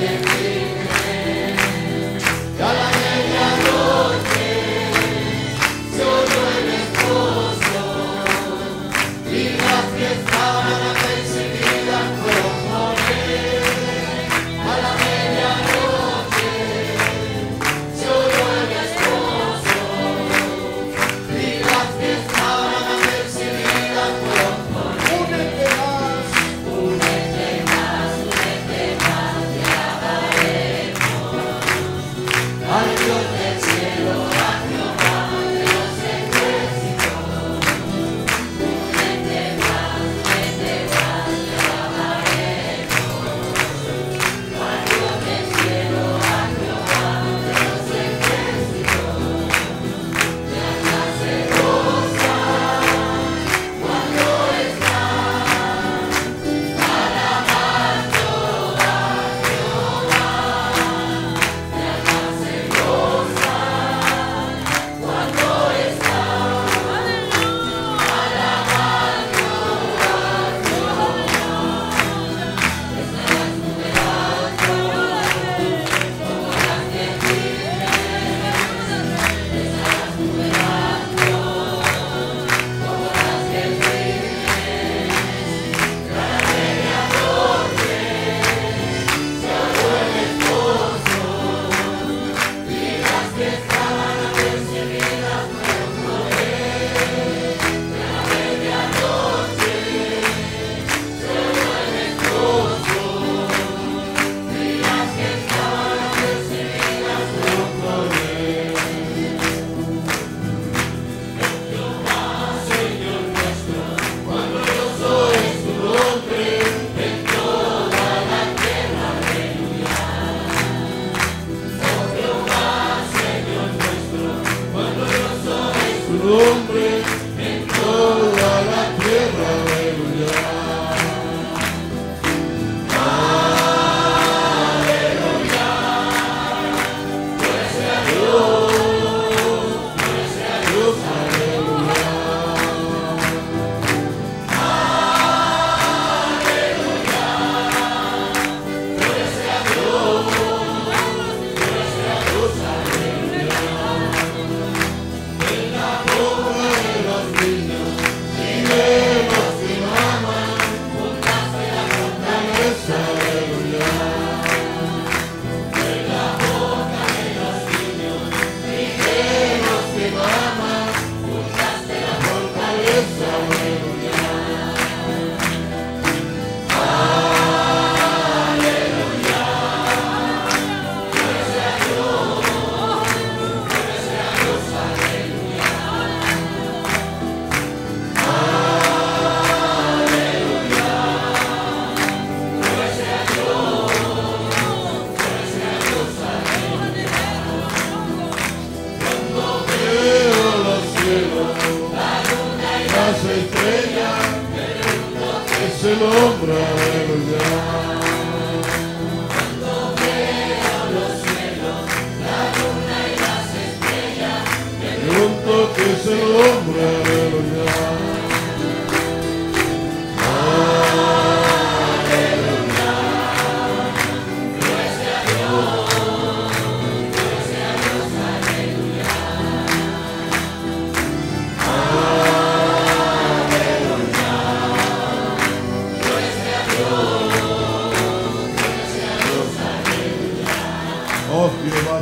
Gloria a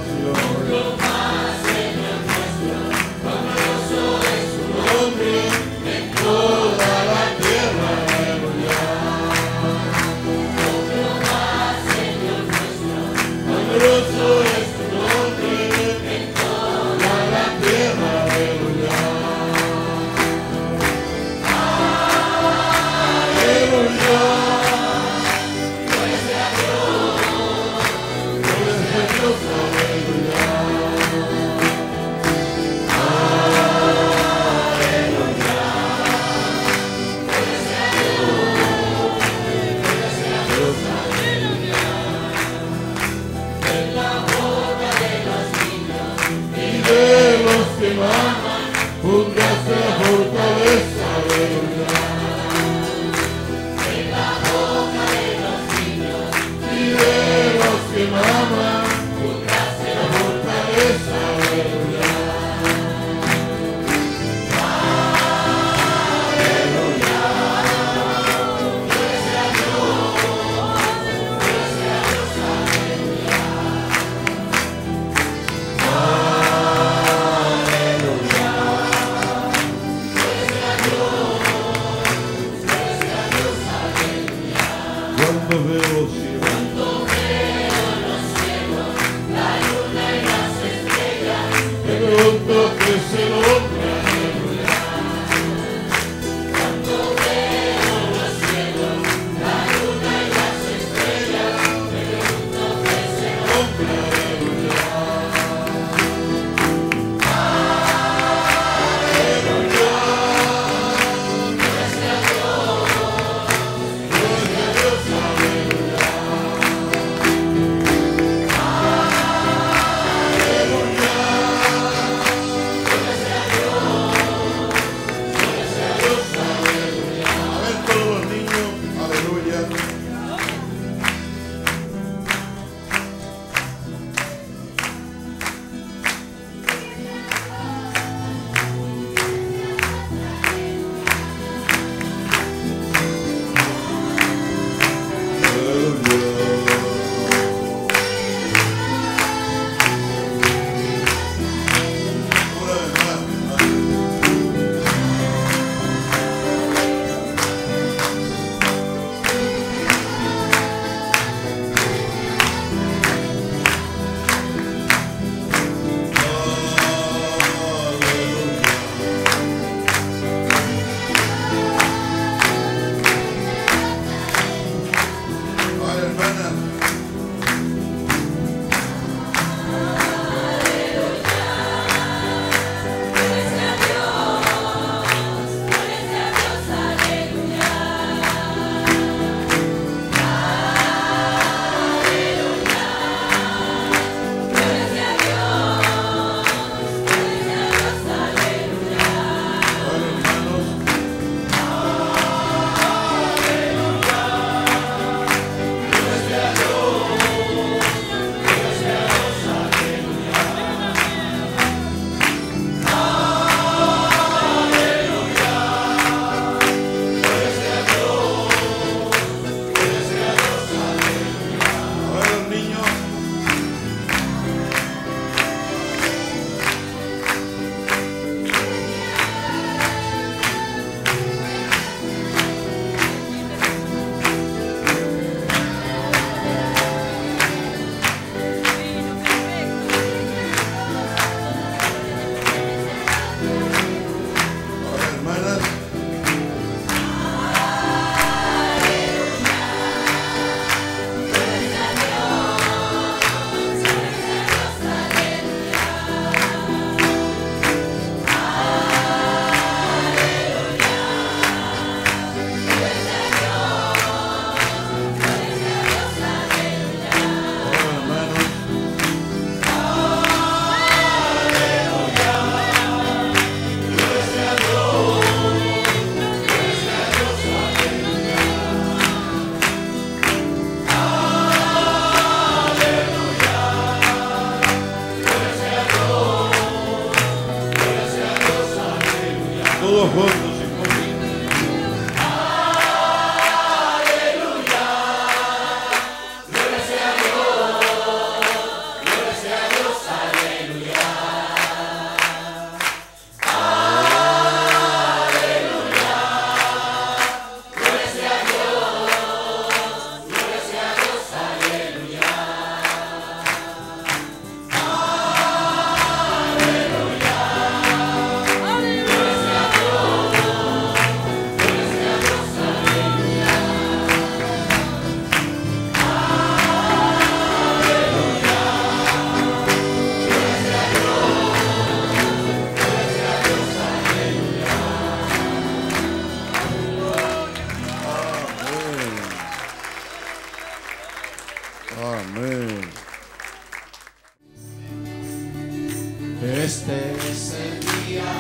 Dios, aleluya. Este es el día.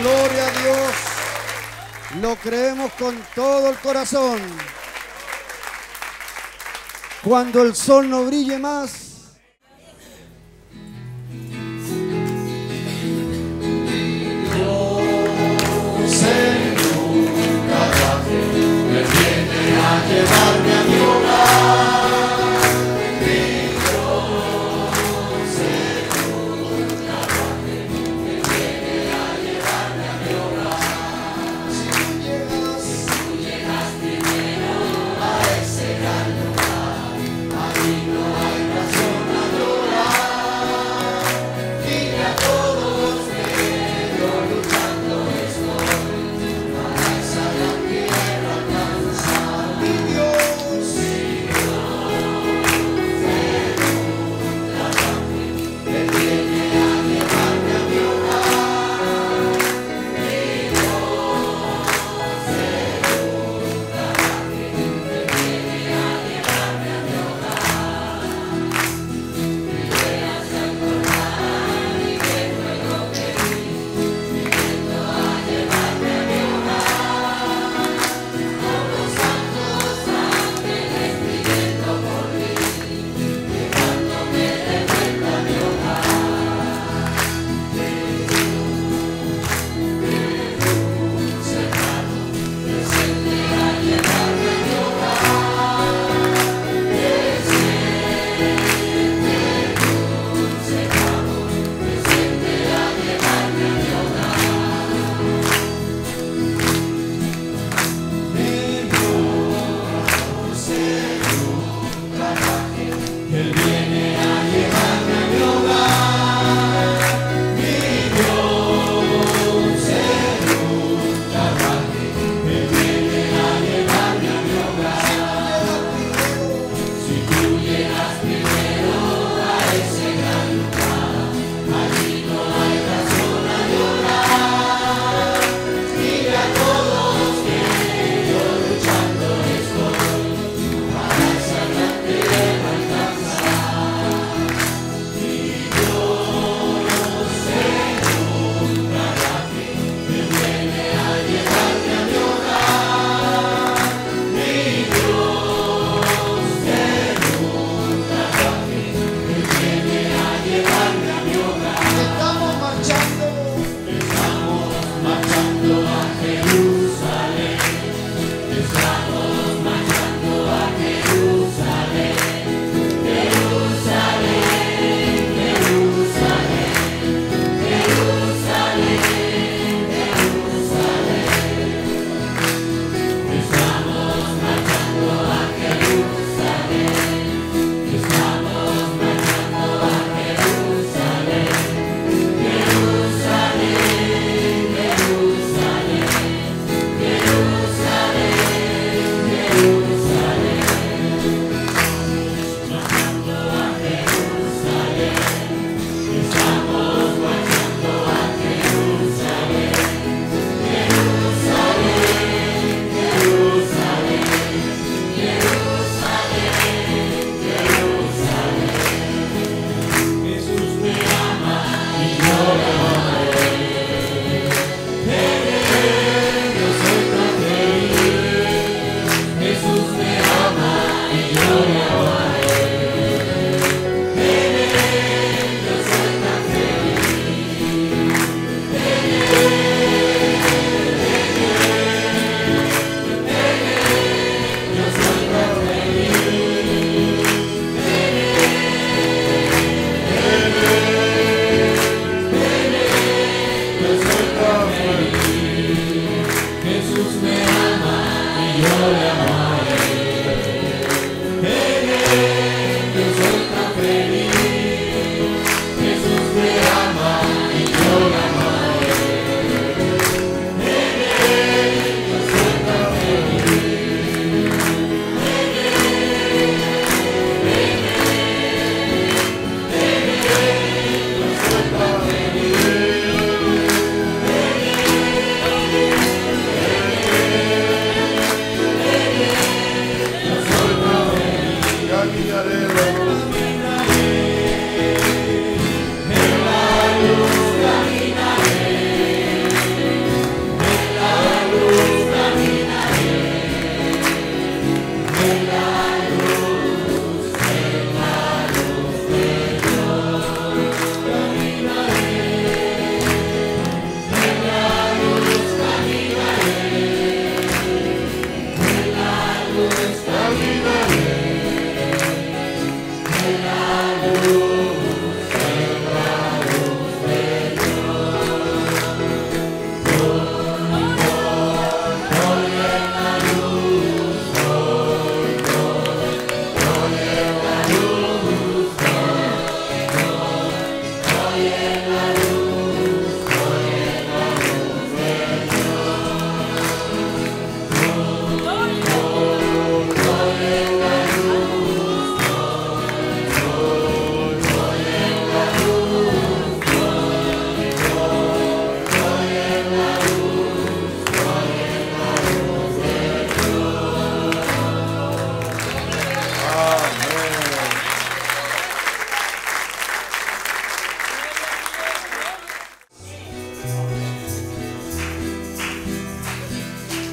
Gloria a Dios. Lo creemos con todo el corazón. Cuando el sol no brille más, llevarme a mi hogar, mi Dios, Señor, trabaje, que viene a llevarme a mi hogar. Si tú llegas primero a ese gran lugar, ahí no hay razón a llorar. Y a todos pero luchando estoy para esa gran tierra alcanzar.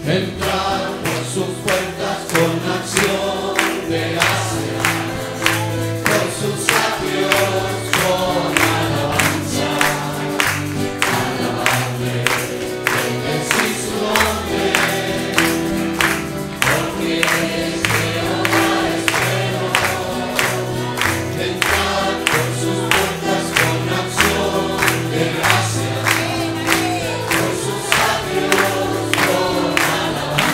entrar por sus puertas con acción de gracias, por sus atrios con alabanza, alabarle, porque sí su nombre, porque es Jehová es bueno, entrar por sus puertas con acción de gracias. Por sus atrios con alabanza.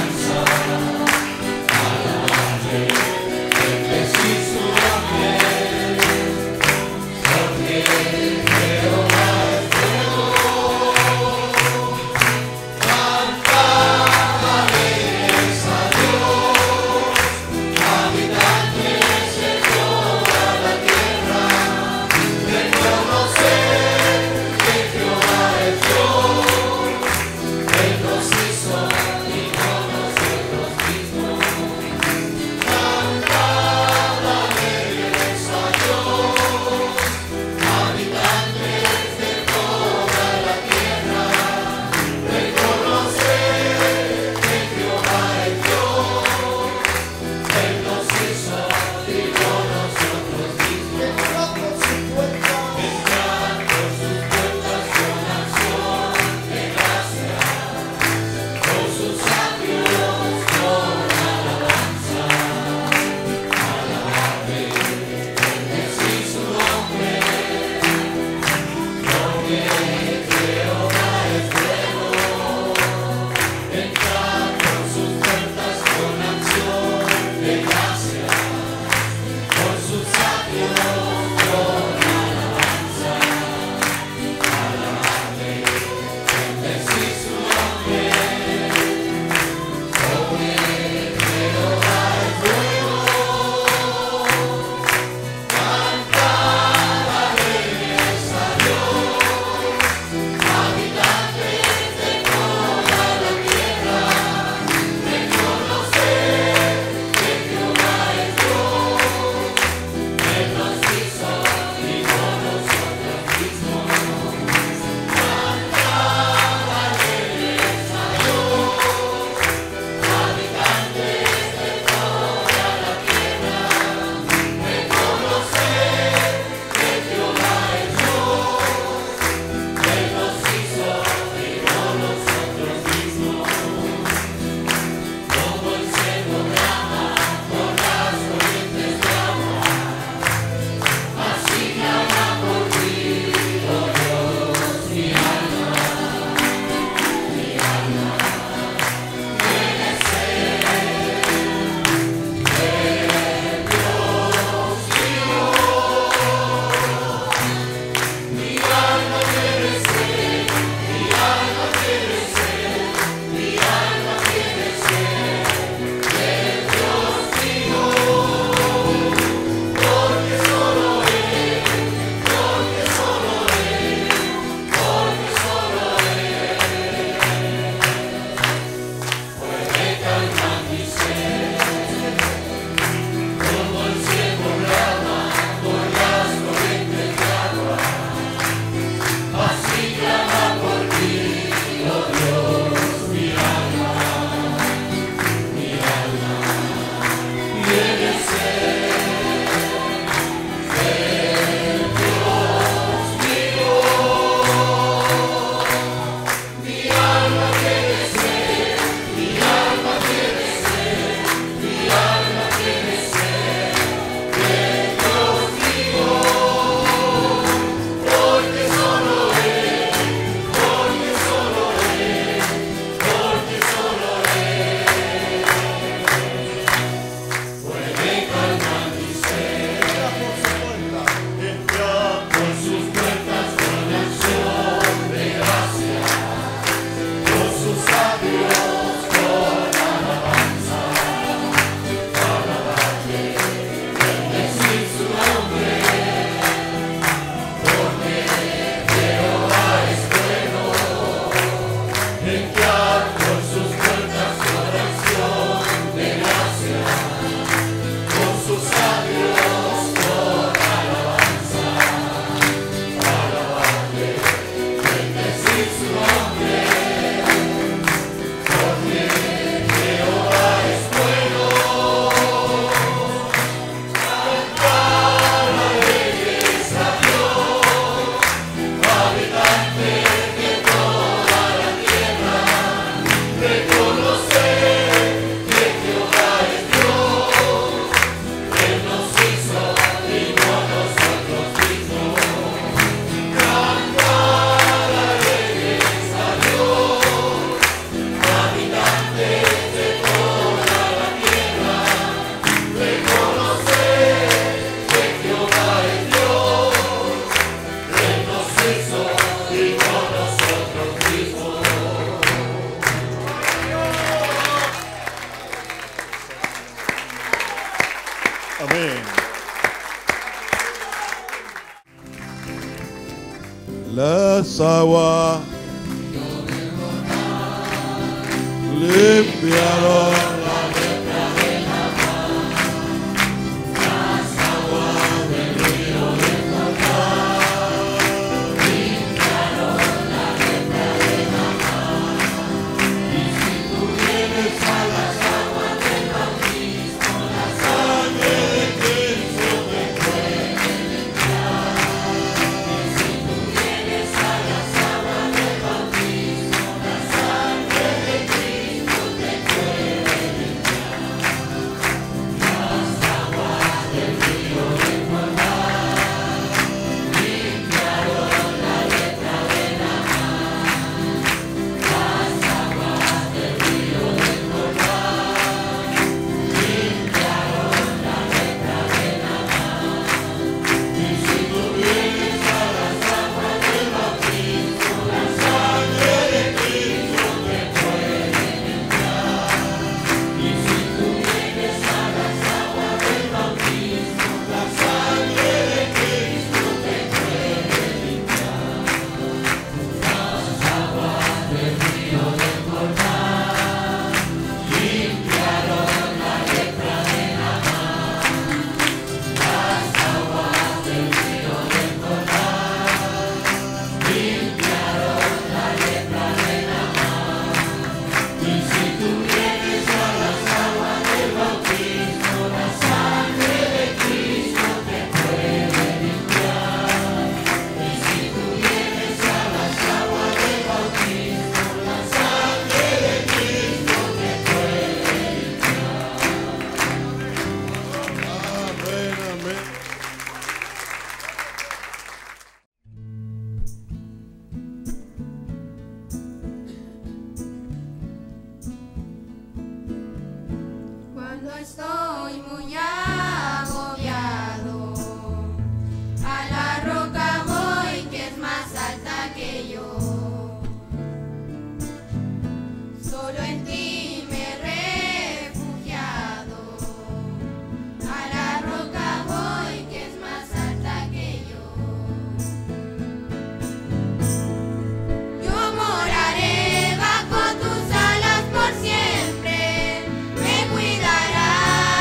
las aguas, limpiaron la letra de la mar, las aguas del río de Jordán, limpiaron la letra de la mar, y si tú vienes a las aguas del bautismo, la sangre de Cristo te puede limpiar, y si tú vienes a las aguas del bautismo, la sangre de Cristo. Cuidará.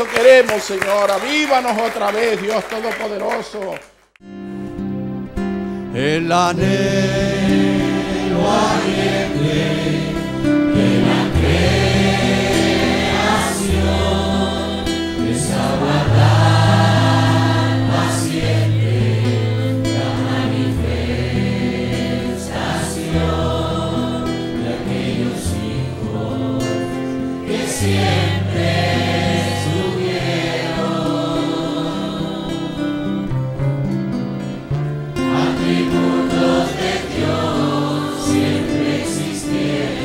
eso queremos, Señor. Avívanos otra vez, Dios Todopoderoso. El anhelo ardiente de la creación es aguardar paciente la manifestación de aquellos hijos que siempre atributos de Dios siempre existieron.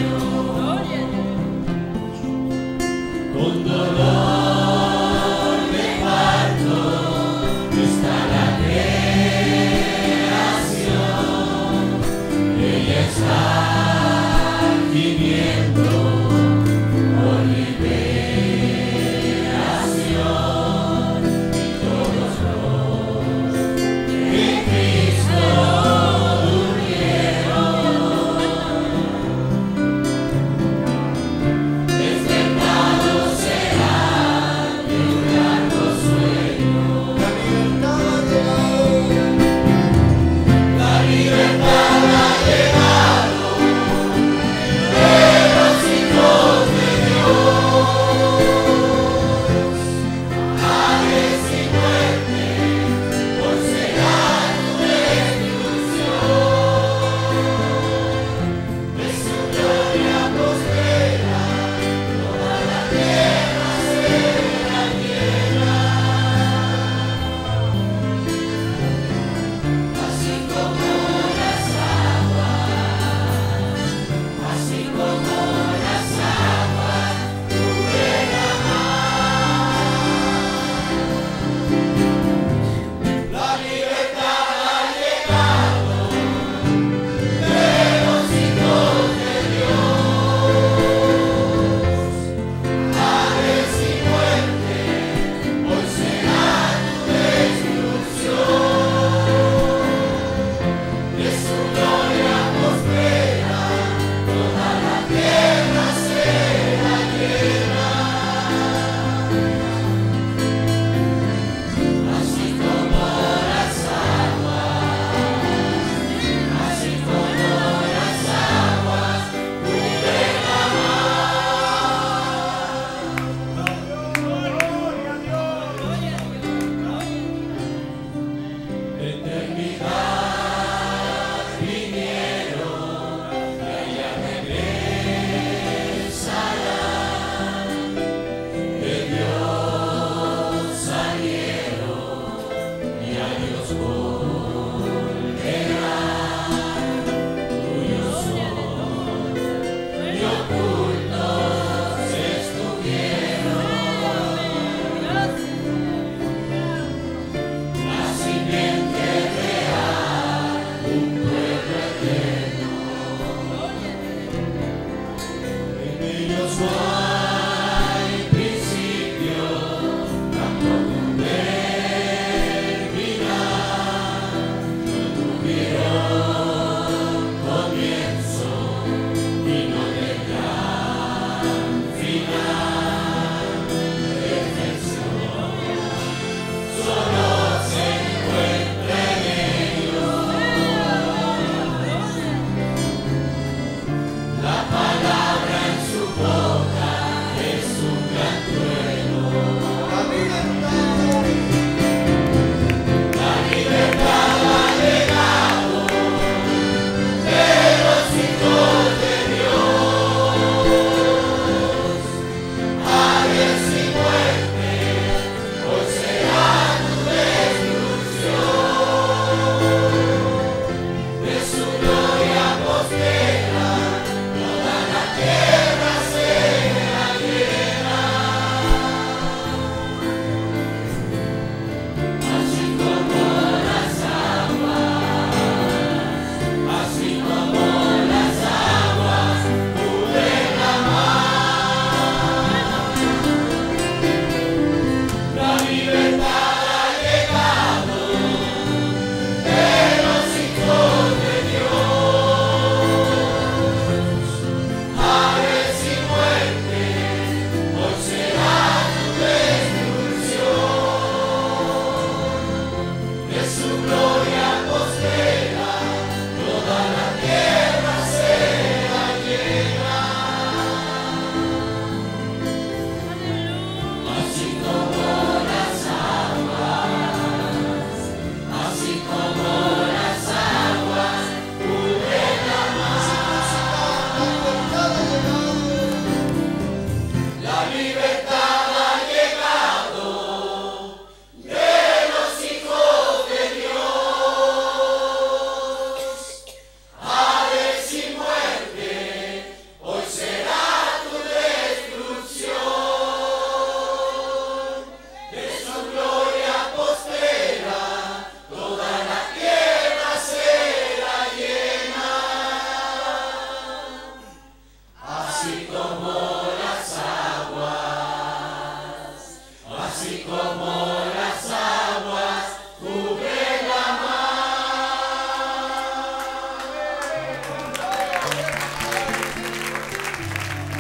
así como las aguas cubren la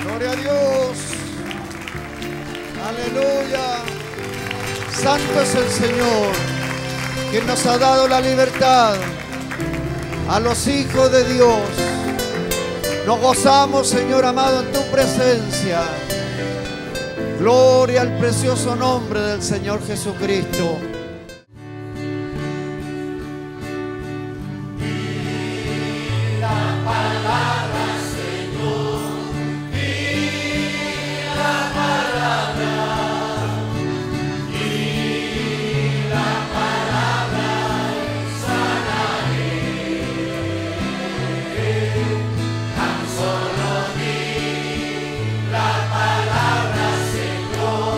mar. Gloria a Dios. Aleluya. Santo es el Señor, quien nos ha dado la libertad a los hijos de Dios. Nos gozamos, Señor amado, en tu presencia. Gloria al precioso nombre del Señor Jesucristo. Y la palabra, Señor, y la palabra, y la palabra sanaré. Tan solo di la palabra. Oh,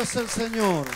Bendito es el Señor.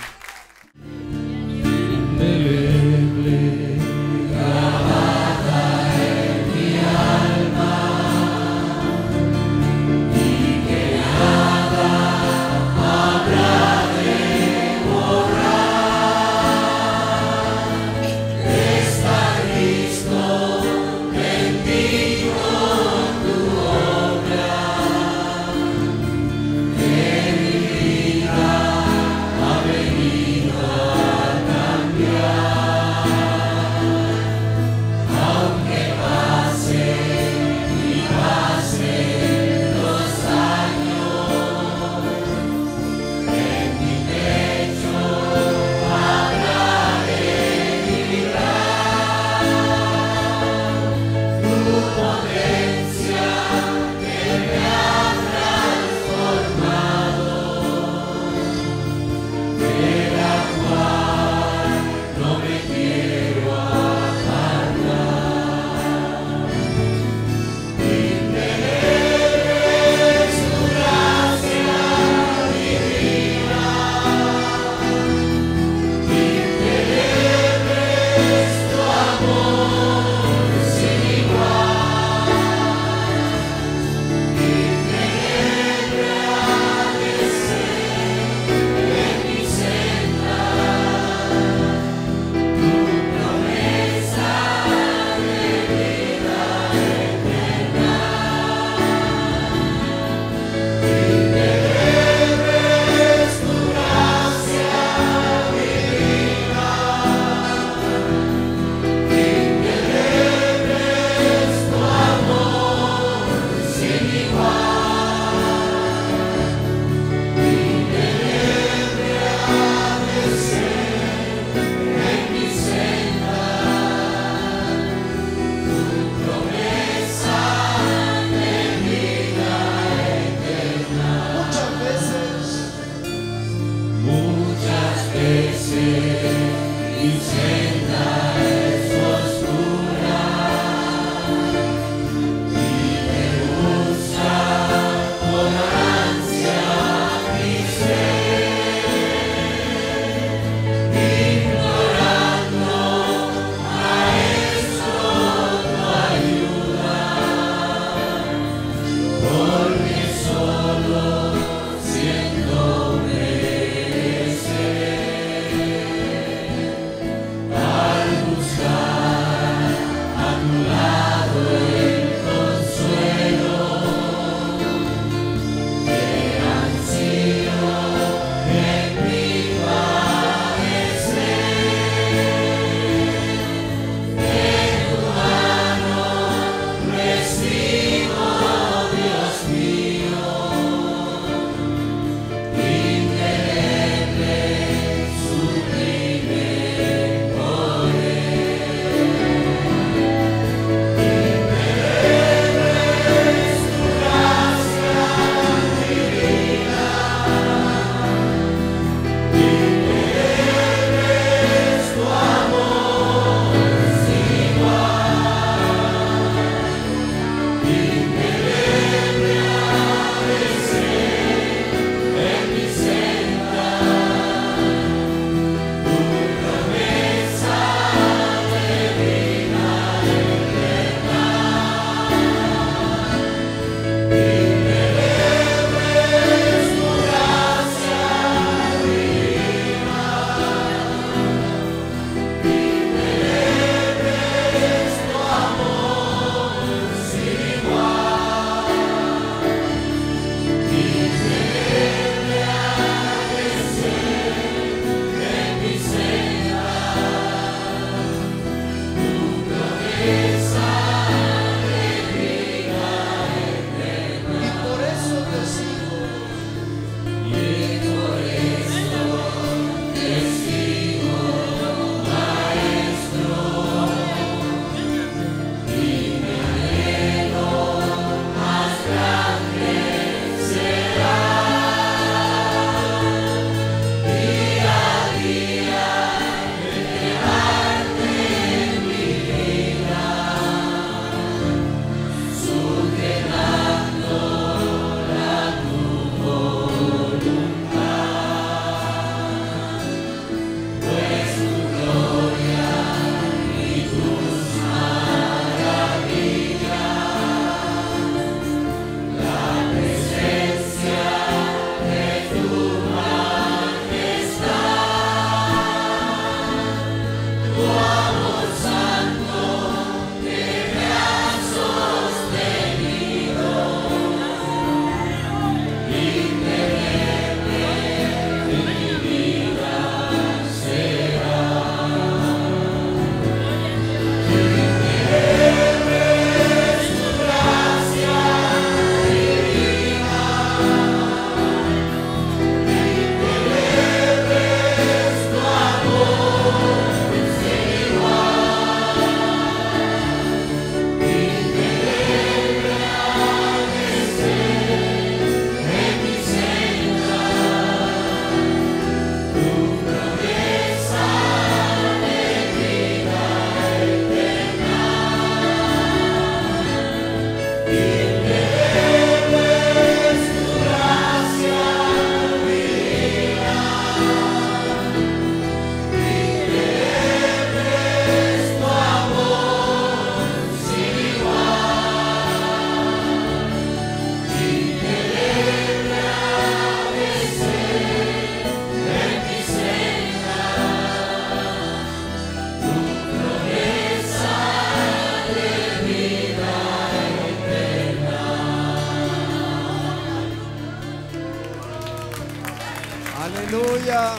Aleluya,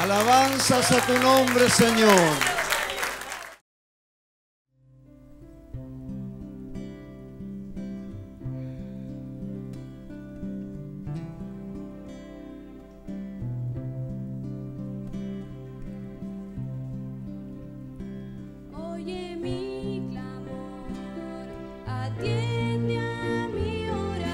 alabanzas a tu nombre, Señor. Oye mi clamor, atiende a mi oración.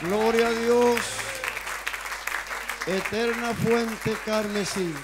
Gloria a Dios. Eterna fuente carmesí.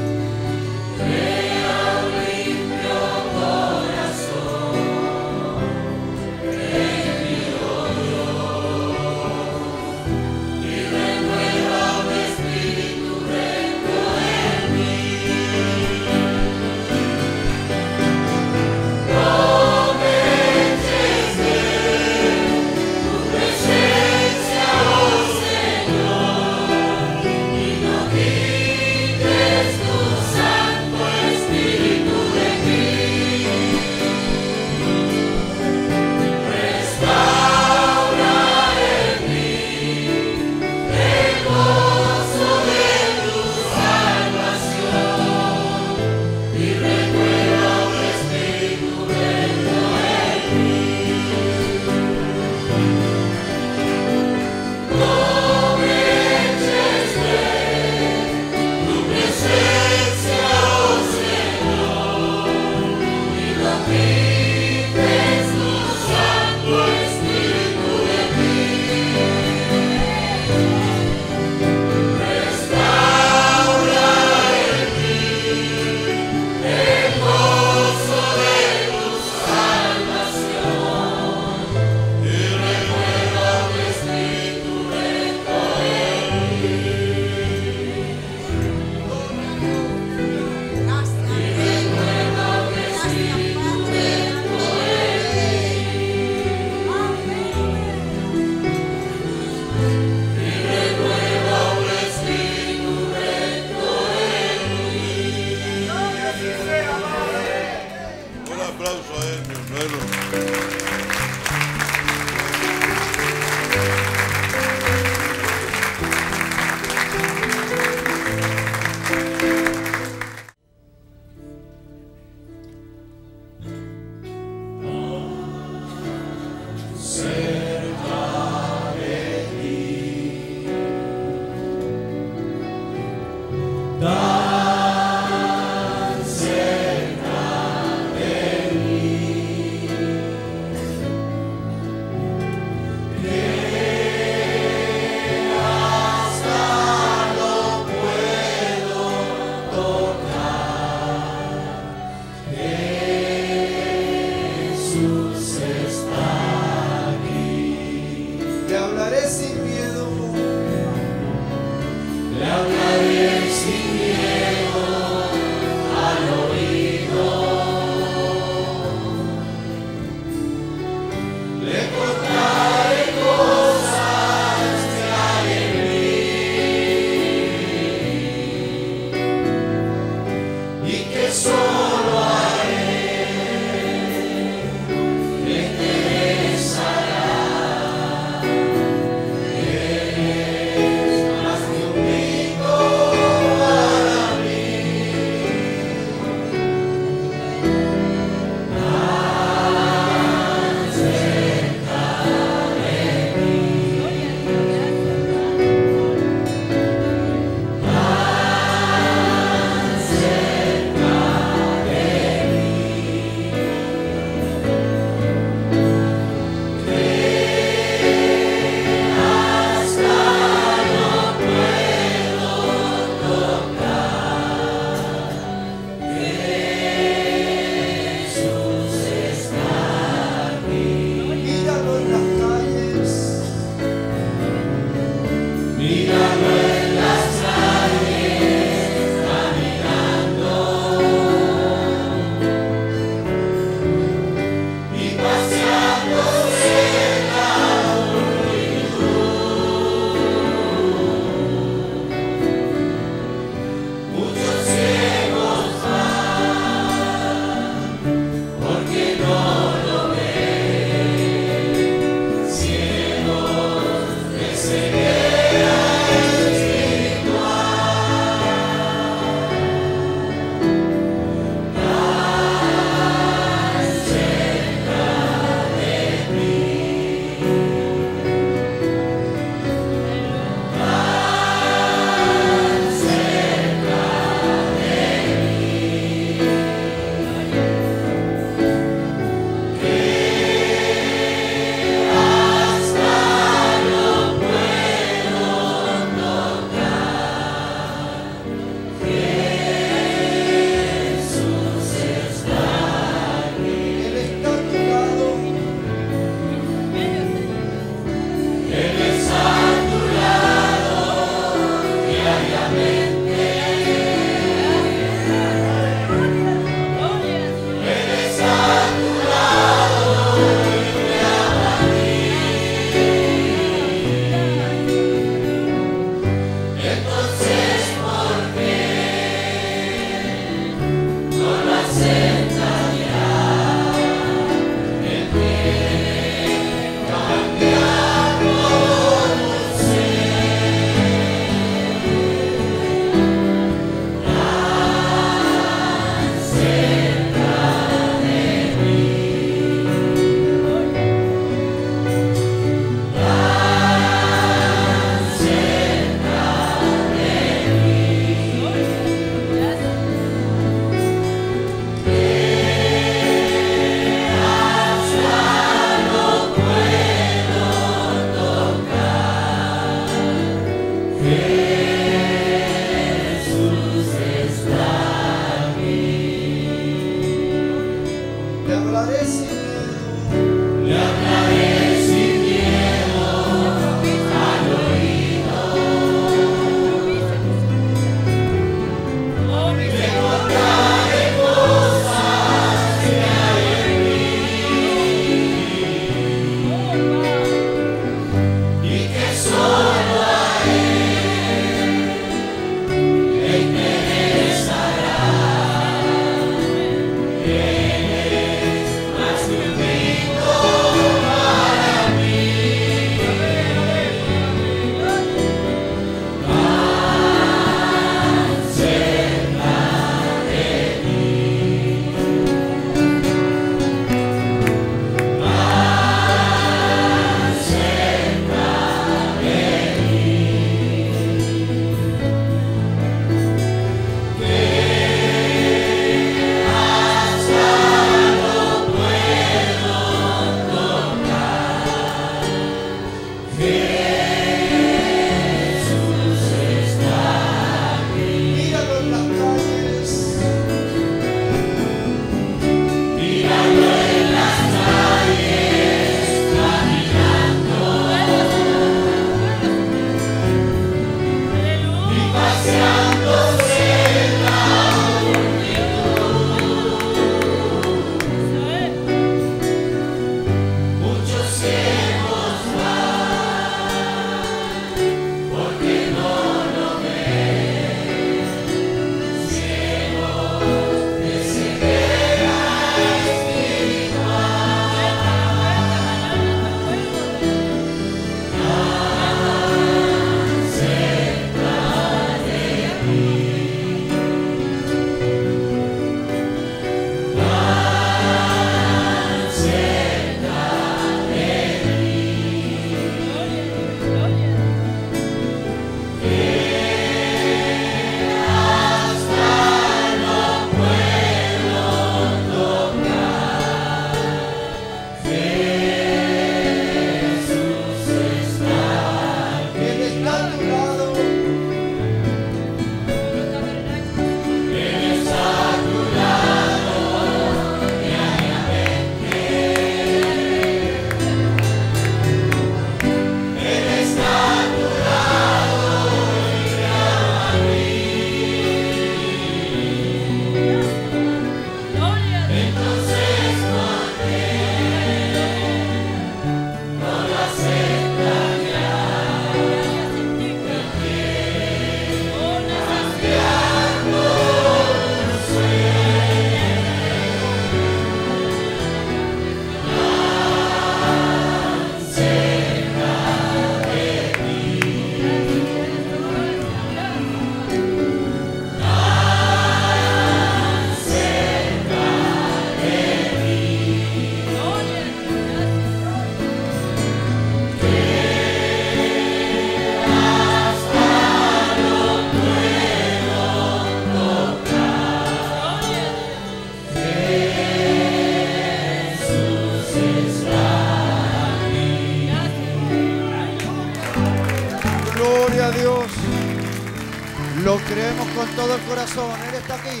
Él está aquí.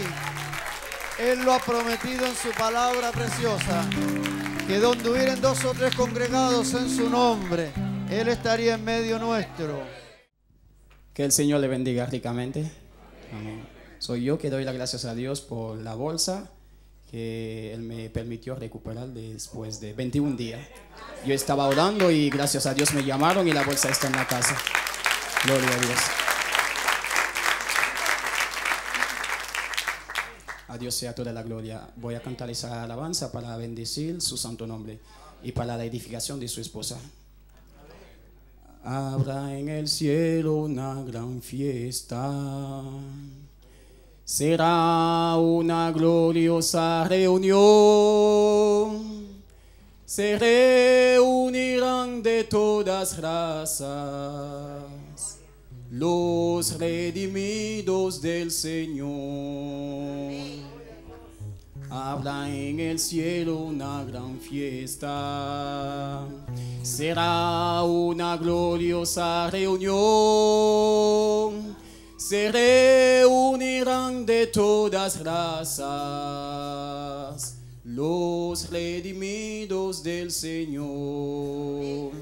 Él lo ha prometido en su palabra preciosa, que donde hubieran dos o tres congregados en su nombre, Él estaría en medio nuestro. Que el Señor le bendiga ricamente. Amén. Soy yo que doy las gracias a Dios por la bolsa que Él me permitió recuperar después de 21 días. Yo estaba orando y gracias a Dios me llamaron y la bolsa está en la casa. Gloria a Dios. A Dios sea toda la gloria. Voy a cantar esa alabanza para bendecir su santo nombre y para la edificación de su esposa. Habrá en el cielo una gran fiesta. Será una gloriosa reunión. Se reunirán de todas razas los redimidos del Señor. Habrá en el cielo una gran fiesta. Será una gloriosa reunión. Se reunirán de todas razas los redimidos del Señor.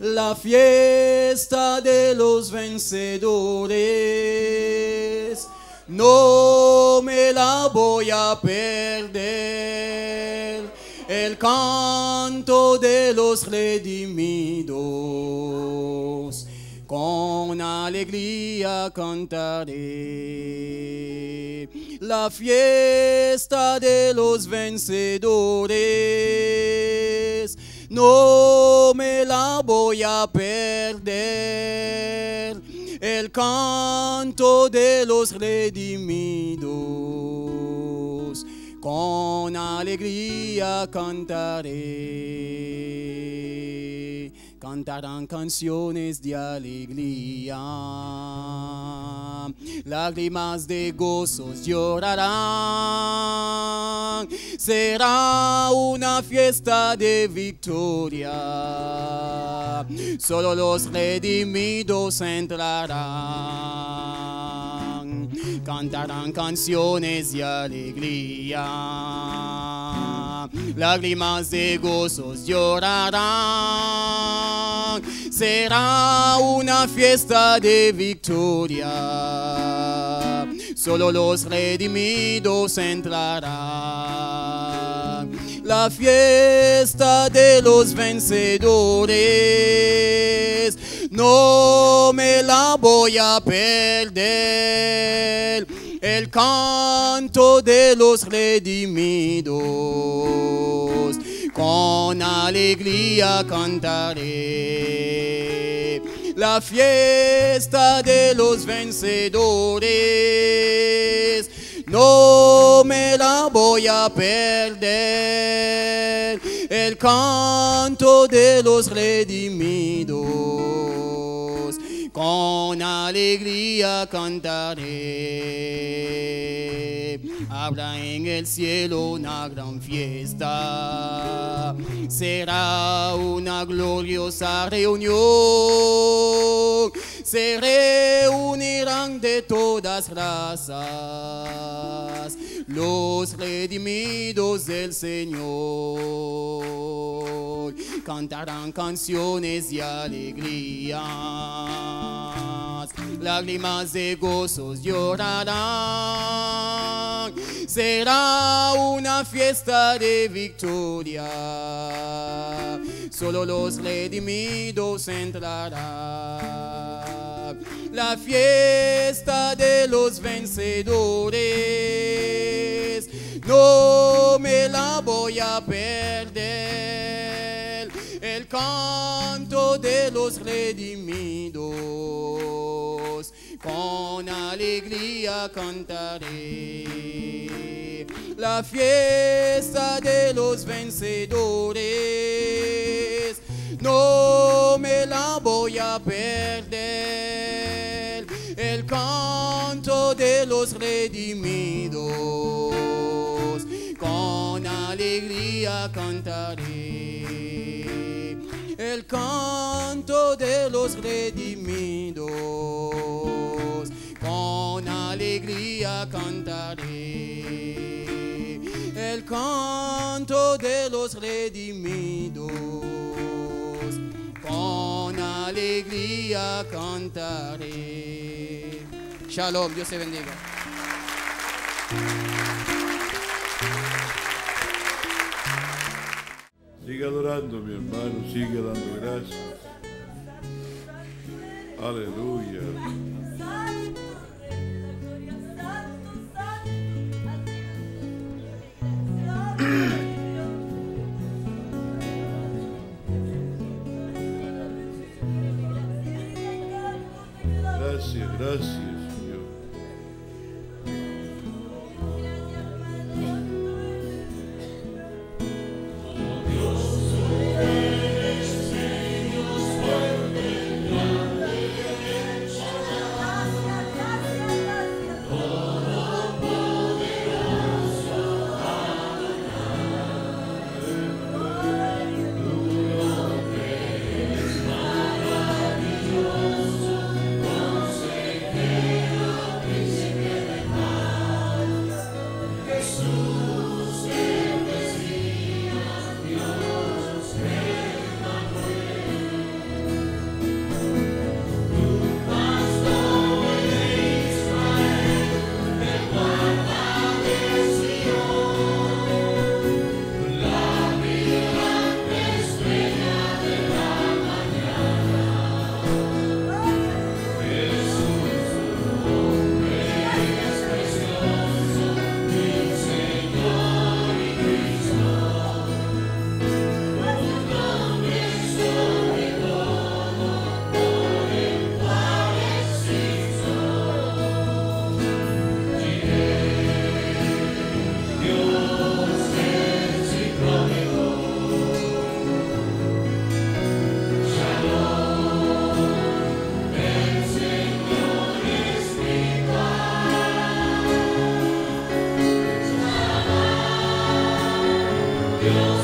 La fiesta de los vencedores, no me la voy a perder. El canto de los redimidos, con alegría cantaré. La fiesta de los vencedores, no me la voy a perder. El canto de los redimidos, con alegría cantaré. Cantarán canciones de alegría, lágrimas de gozos llorarán. Será una fiesta de victoria, solo los redimidos entrarán. Cantarán canciones de alegría, lágrimas de gozos llorarán. Será una fiesta de victoria, solo los redimidos entrarán. La fiesta de los vencedores, no me la voy a perder. El canto de los redimidos, con alegría cantaré. La fiesta de los vencedores, no me la voy a perder. El canto de los redimidos, con alegría cantaré. Habrá en el cielo una gran fiesta, será una gloriosa reunión. Se reunirán de todas razas los redimidos del Señor. Cantarán canciones de alegrías, lágrimas de gozos llorarán. Será una fiesta de victoria, solo los redimidos entrarán. La fiesta de los vencedores, no me la voy a perder. El canto de los redimidos, con alegría cantaré. La fiesta de los vencedores, no me la voy a perder. El canto de los redimidos, con alegría cantaré. El canto de los redimidos, con alegría cantaré. El canto de los redimidos, con alegría cantaré. Shalom, Dios te bendiga. Sigue adorando, mi hermano, sigue dando gracias. Aleluya. Gracias, Señor. Oh Dios, tú eres Dios fuerte, grande, todopoderoso, Adonai. Tu nombre es maravilloso. Yeah. Yeah.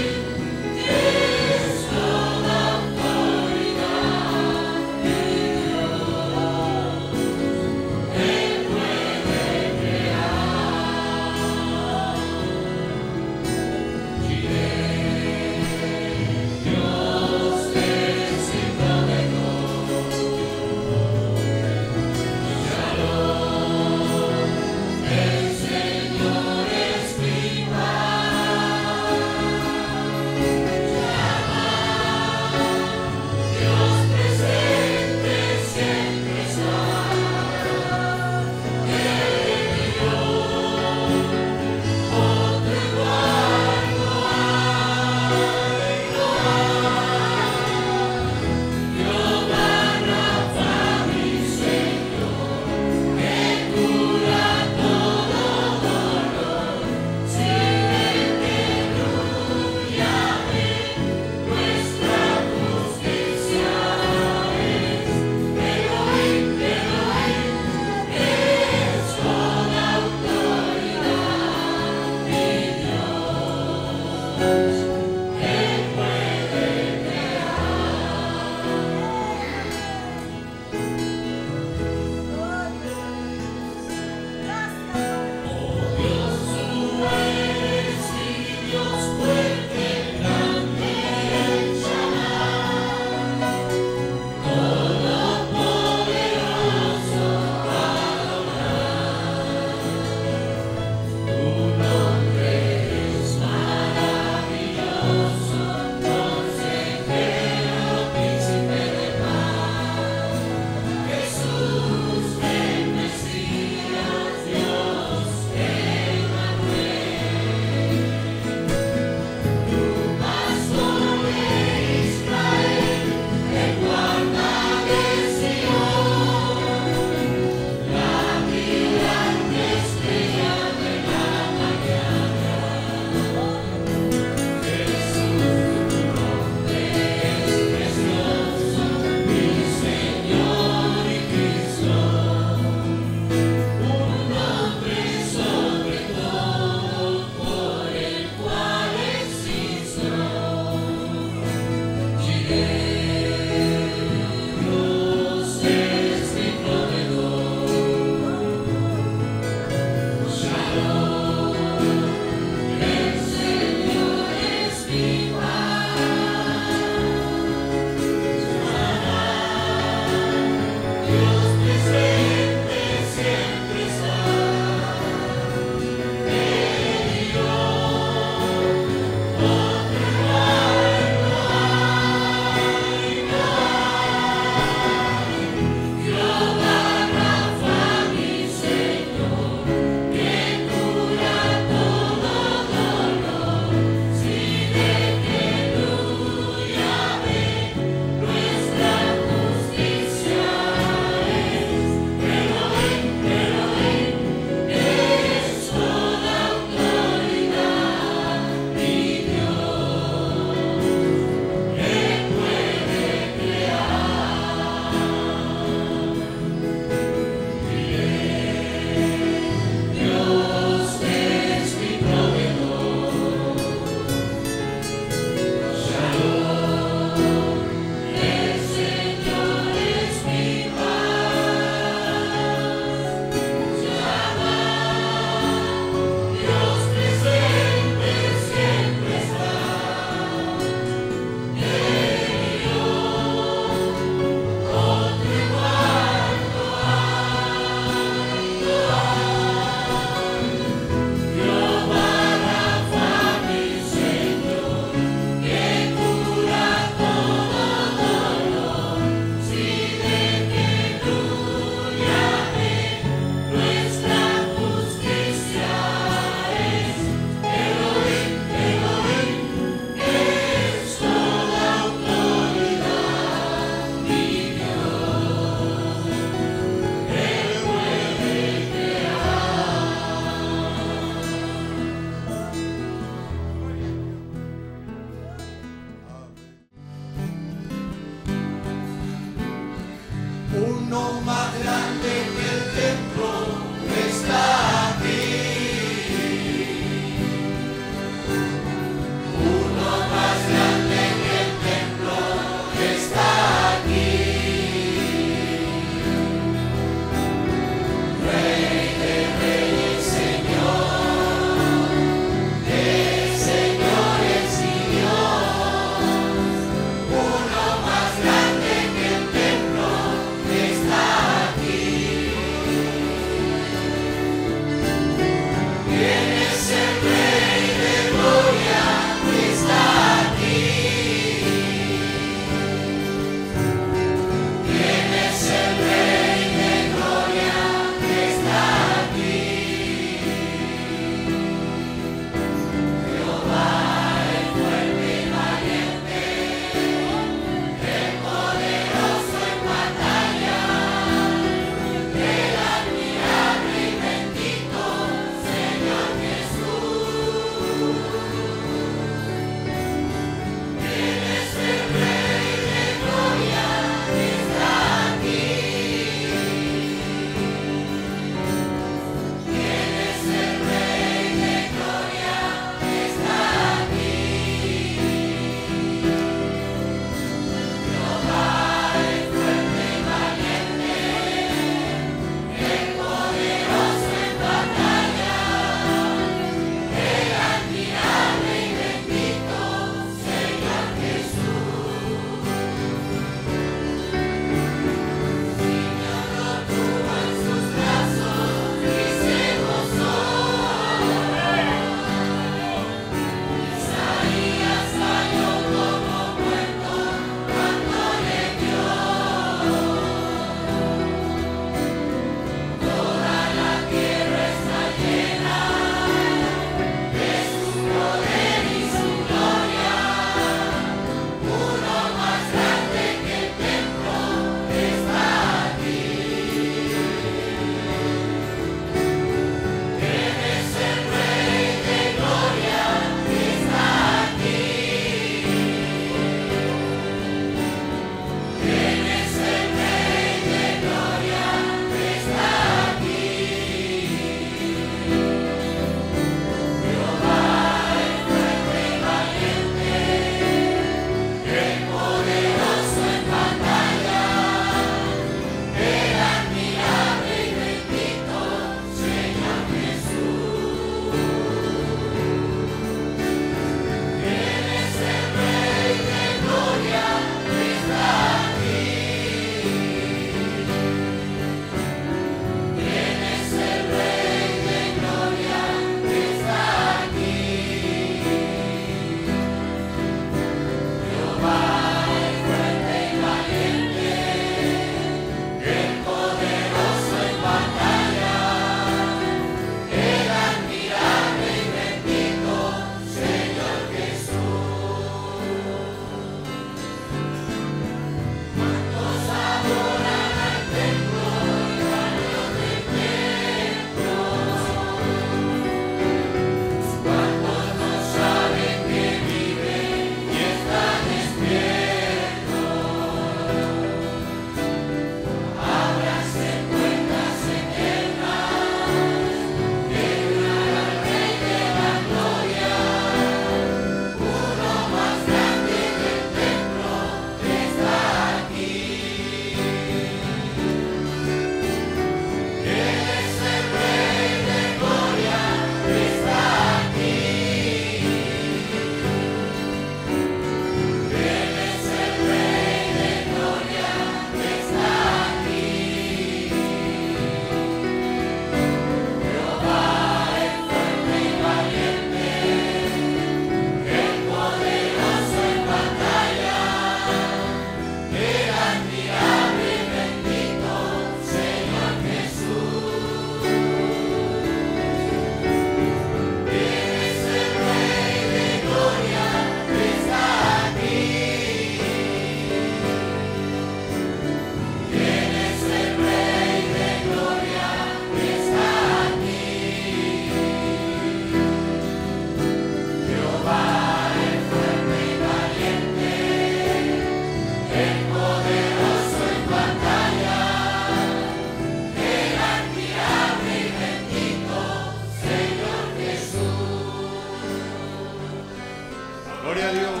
Gloria a Dios.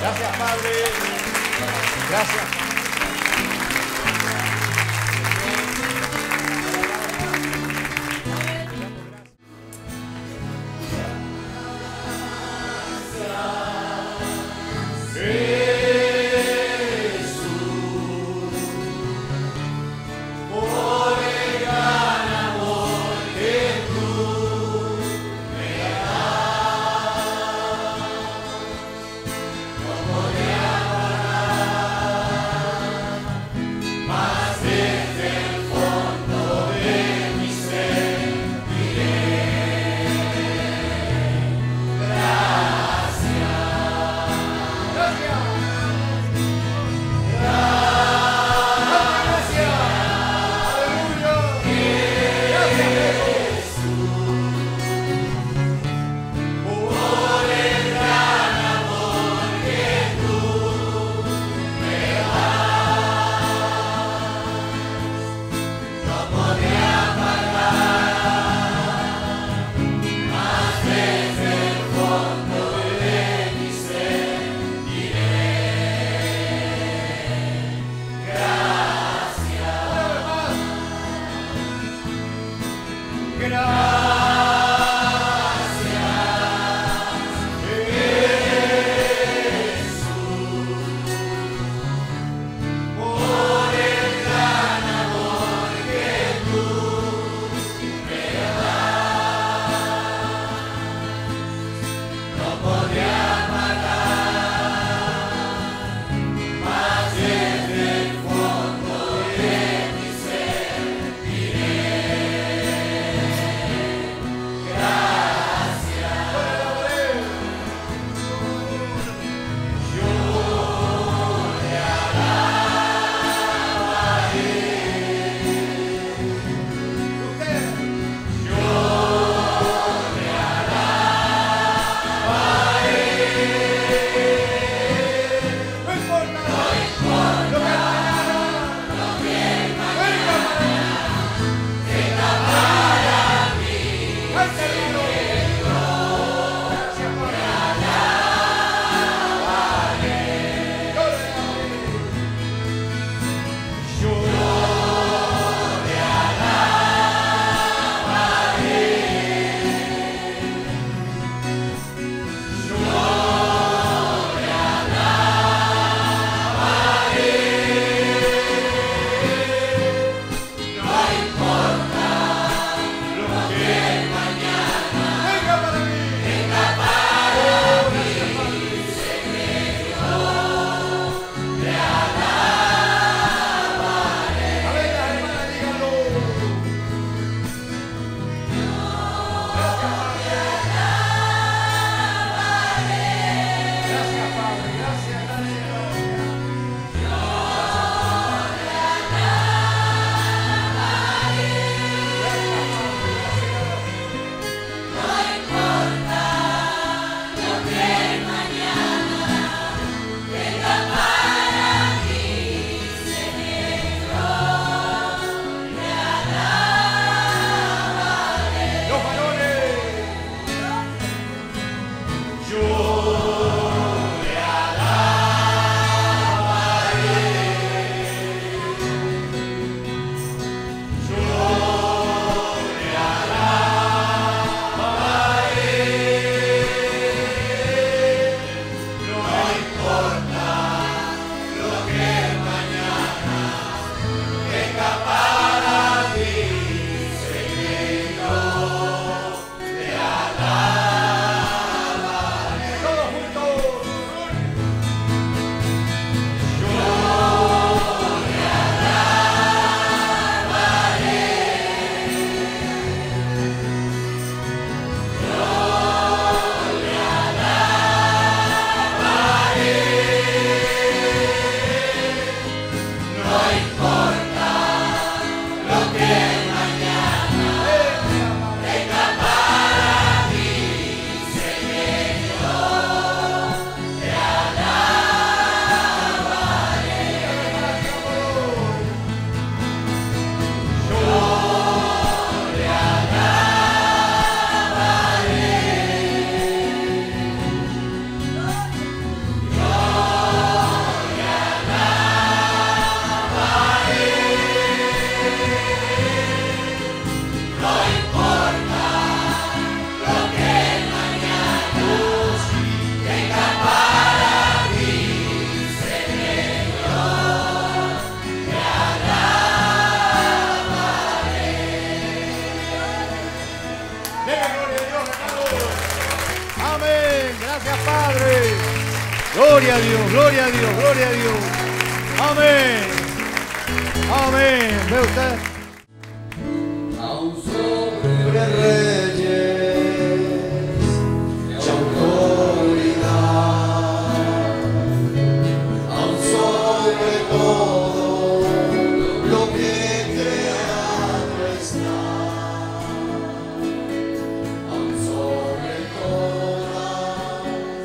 Gracias, Padre. Gracias. Gracias, Padre. Gloria a Dios, gloria a Dios, gloria a Dios. Amén. Amén. ¿Ve usted? Aún sobre reyes de autoridad, aún sobre todo lo que creado está, aún sobre toda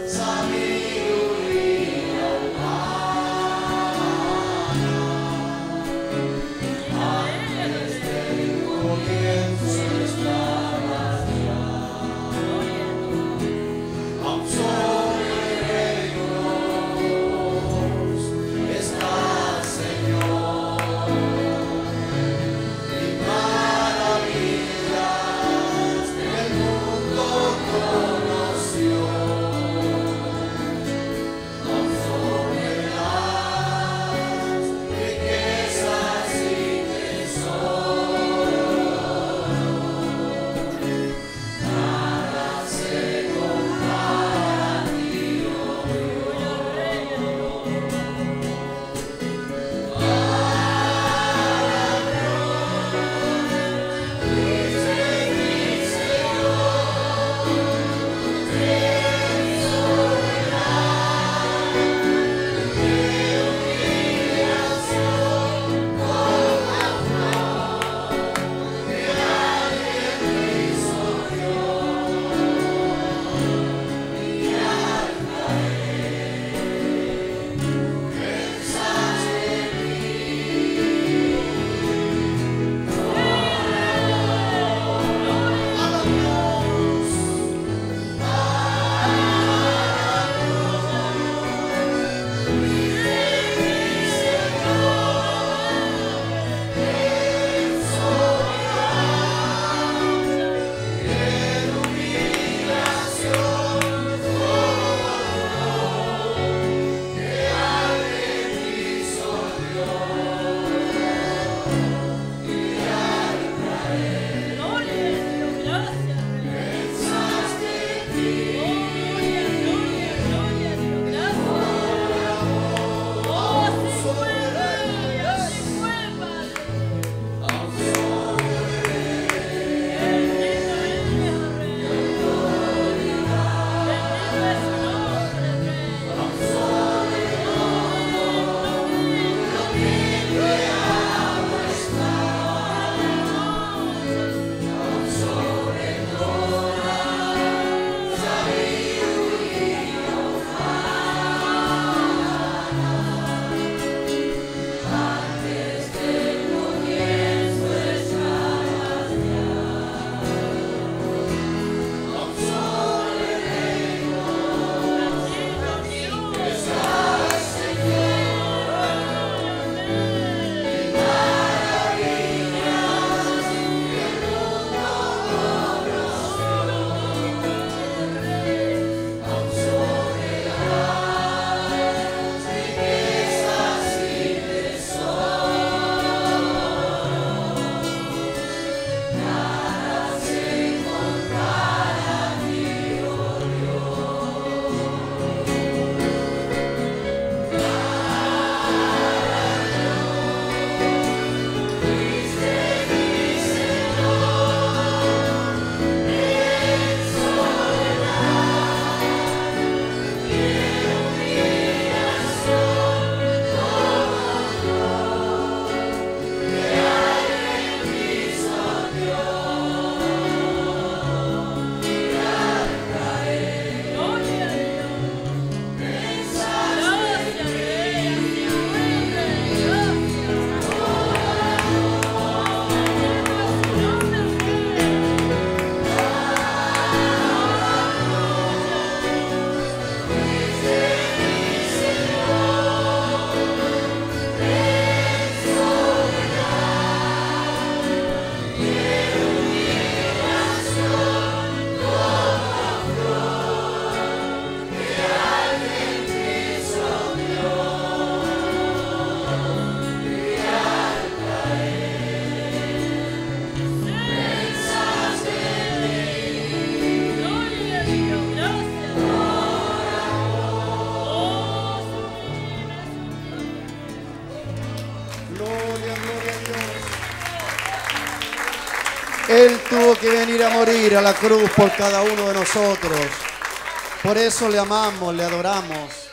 sabiduría humana. que venir a morir a la cruz por cada uno de nosotros. Por eso le amamos, le adoramos.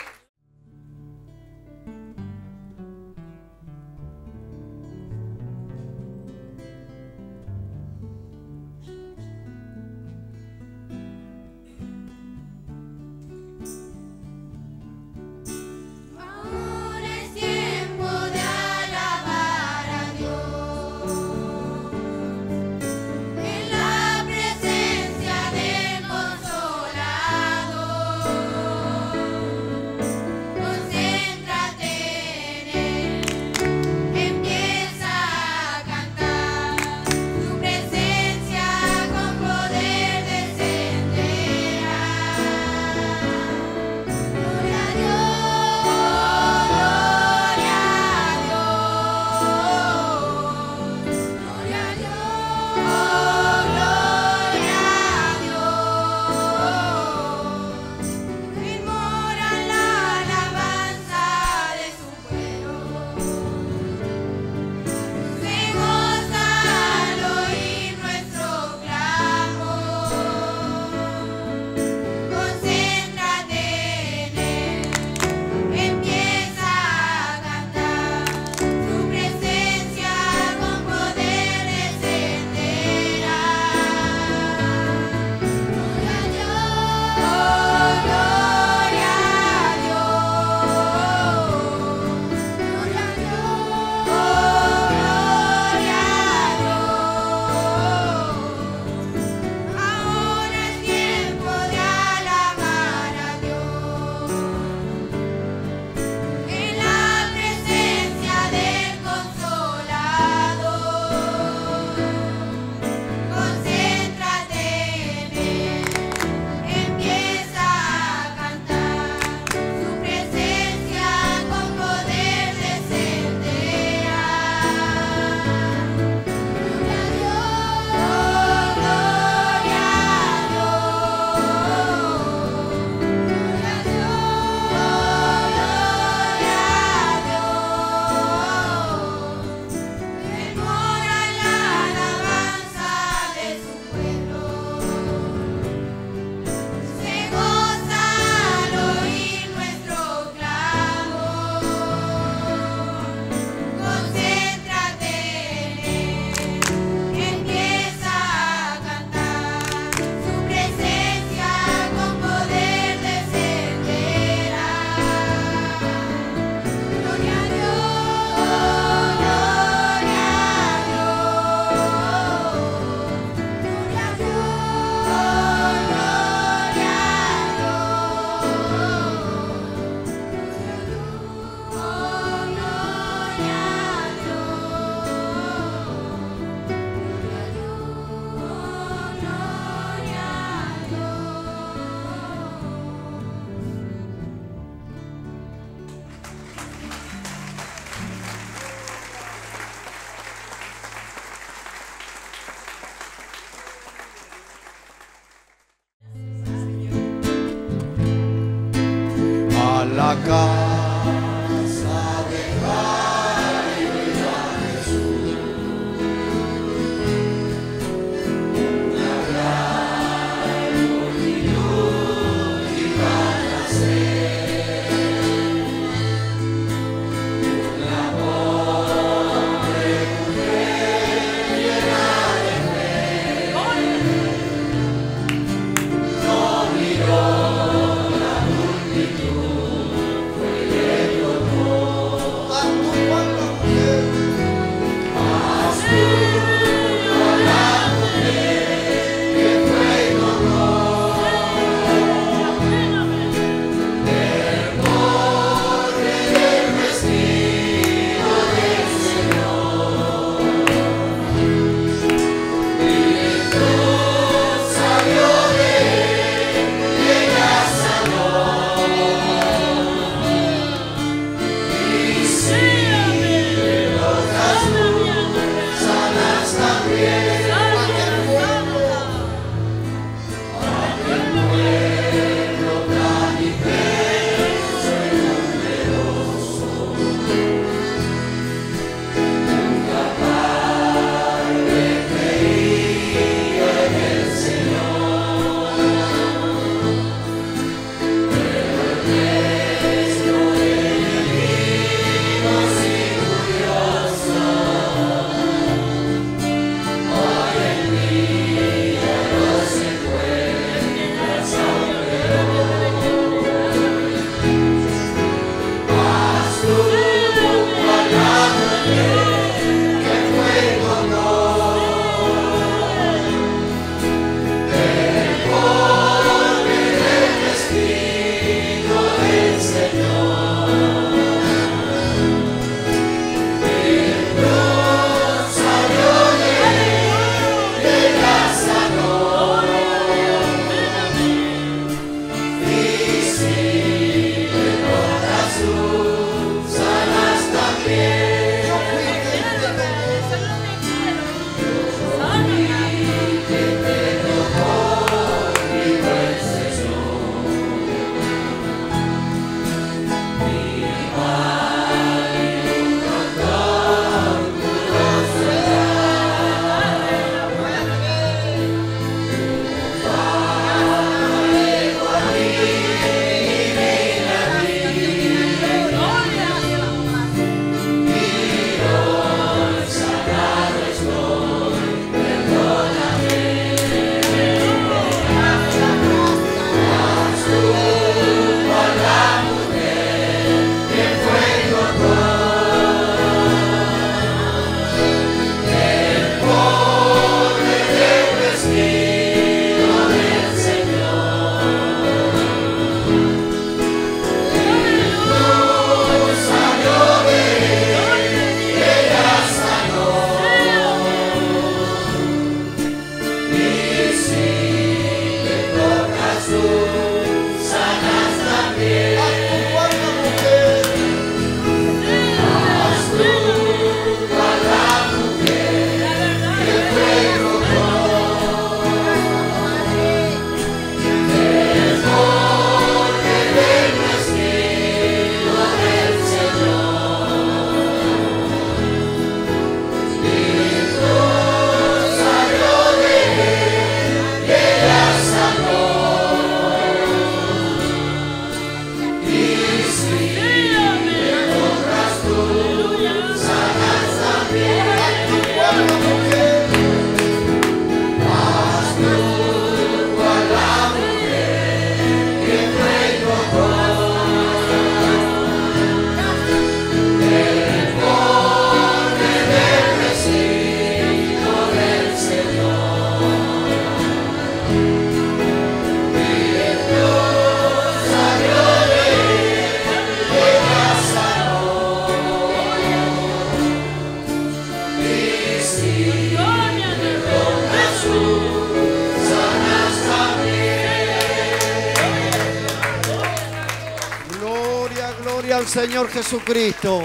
gloria al Señor Jesucristo.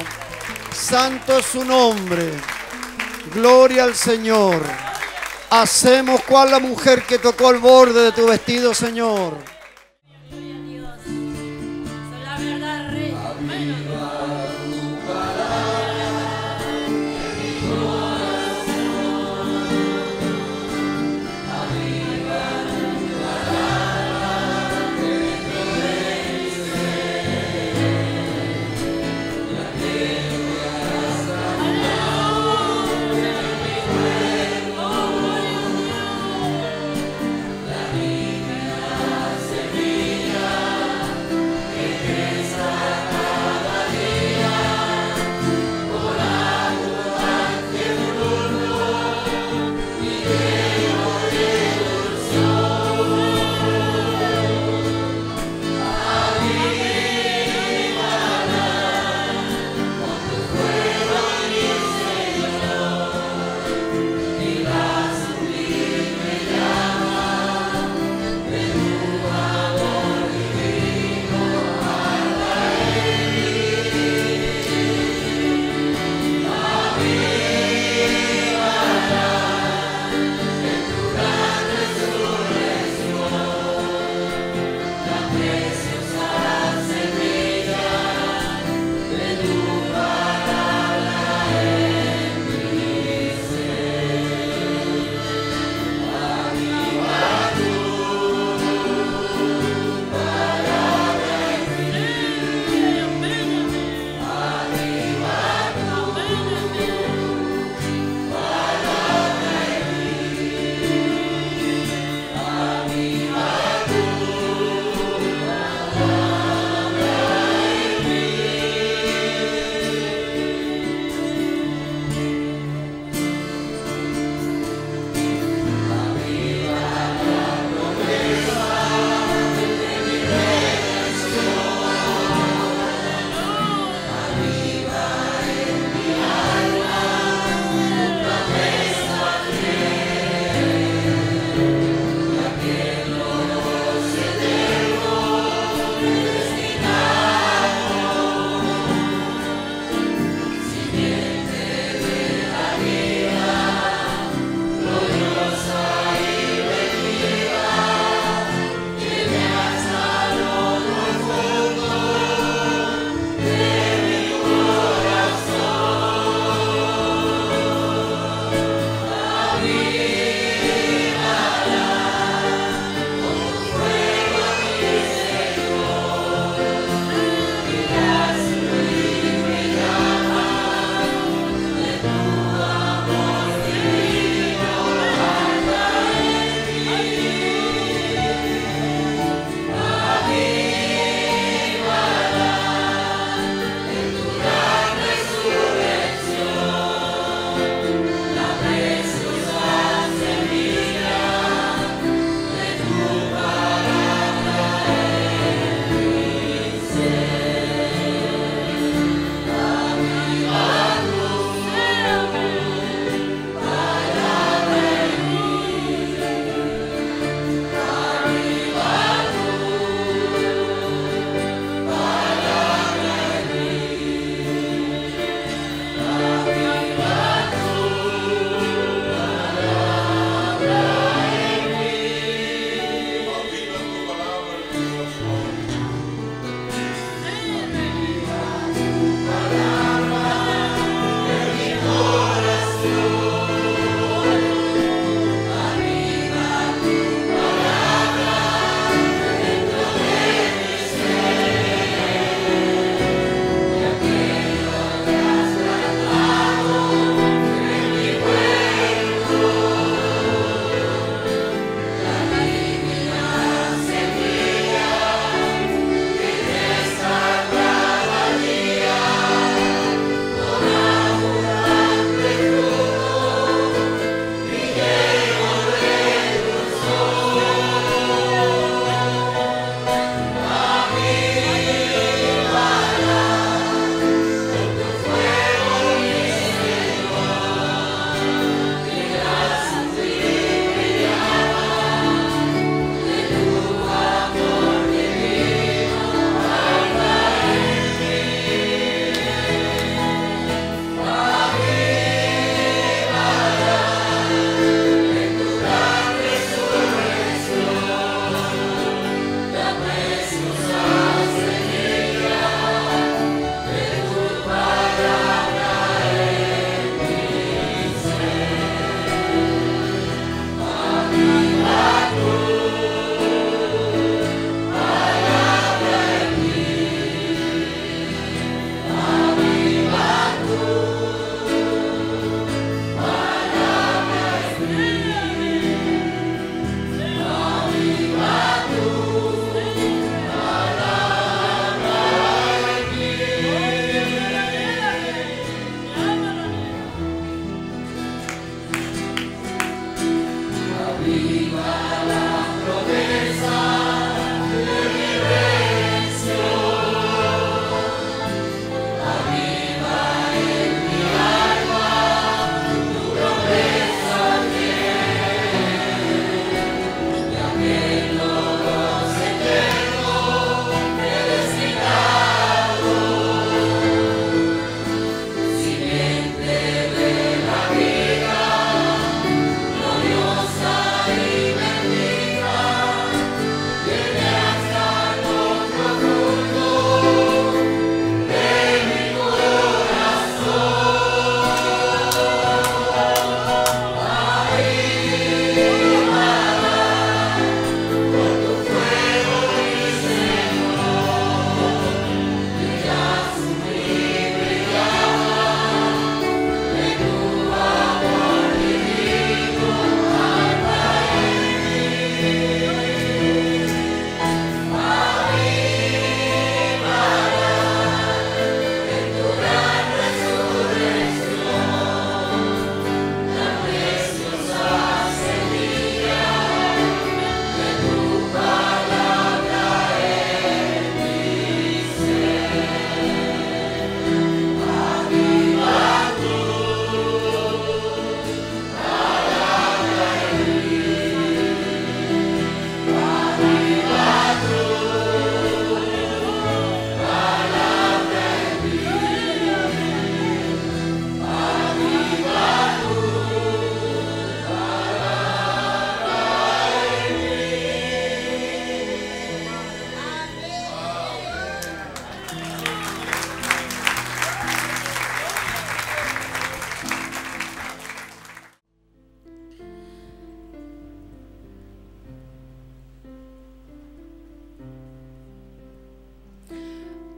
Santo es su nombre. Gloria al Señor. Hacemos cual la mujer que tocó el borde de tu vestido, Señor.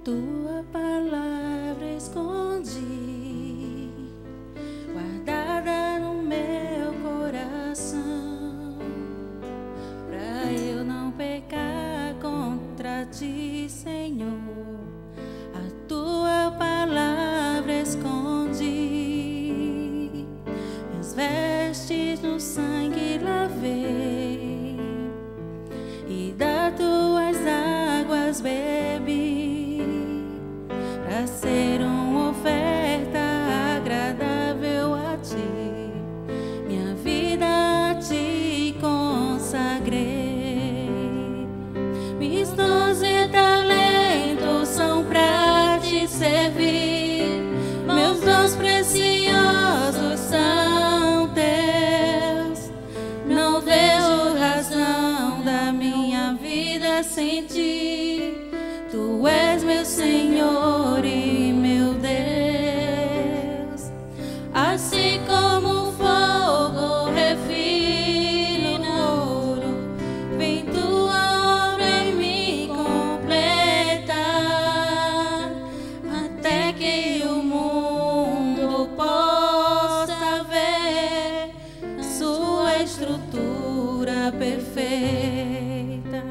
Tua palavra escondi, guardada no meu coração, pra eu não pecar contra ti, Senhor. A tua palavra escondi, minhas vestes no sangue lavei e das tuas águas bebi. Ser uma oferta agradável a ti, minha vida a ti consagrei. Mis 12 talentos são pra te servir, meus dons preciosos são teus. Não vejo razão da minha vida sem ti, tu és meu Senhor. Perfeita,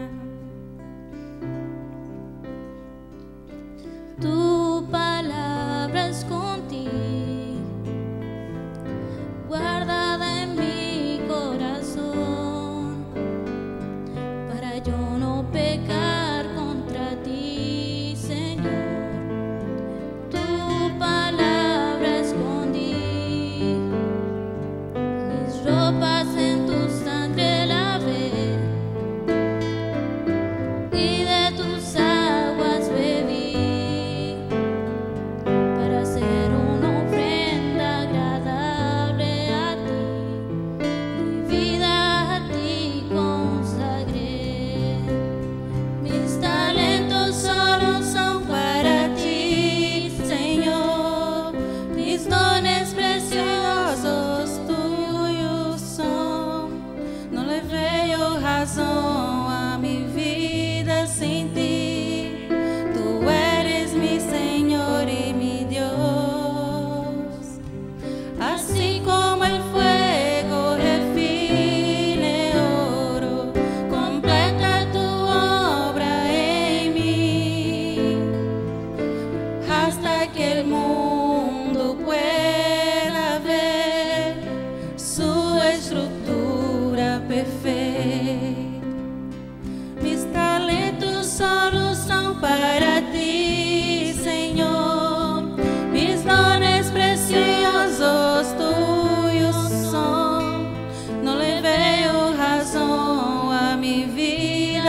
tu palabra escondí, guardada en mi corazón, para yo no pecar contra ti, Señor. Tu palabra escondí, mis ropas en tu sangre.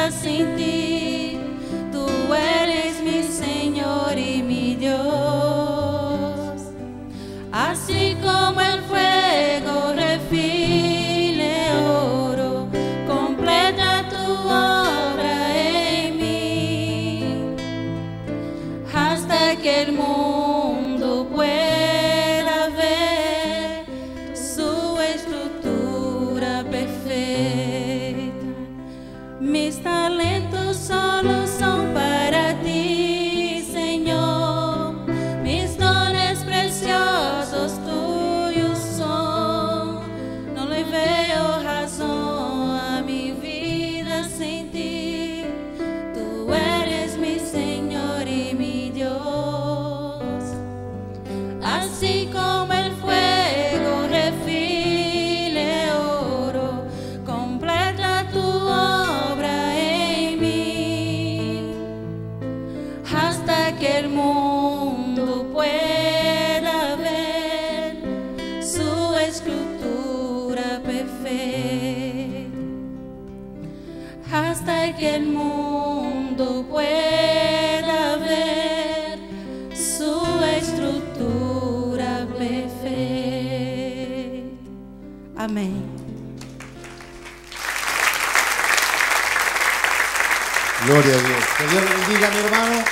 Sin ti, tú eres mi Señor y mi Dios. Así como el fuego refine oro, completa tu obra en mí, hasta que el mundo pueda ver su estructura perfecta. Mis talentos solo son para ti, Señor. Mis dones preciosos tuyos son. No le veo razón a mi vida sin ti. Tú eres mi Señor y mi Dios. Así como el fuego refine oro, completa tu obra. Que el mundo pueda ver su escultura perfecta, hasta que el mundo pueda ver su estructura perfecta. Amén. Gloria a Dios. Que Dios le bendiga, mi hermano.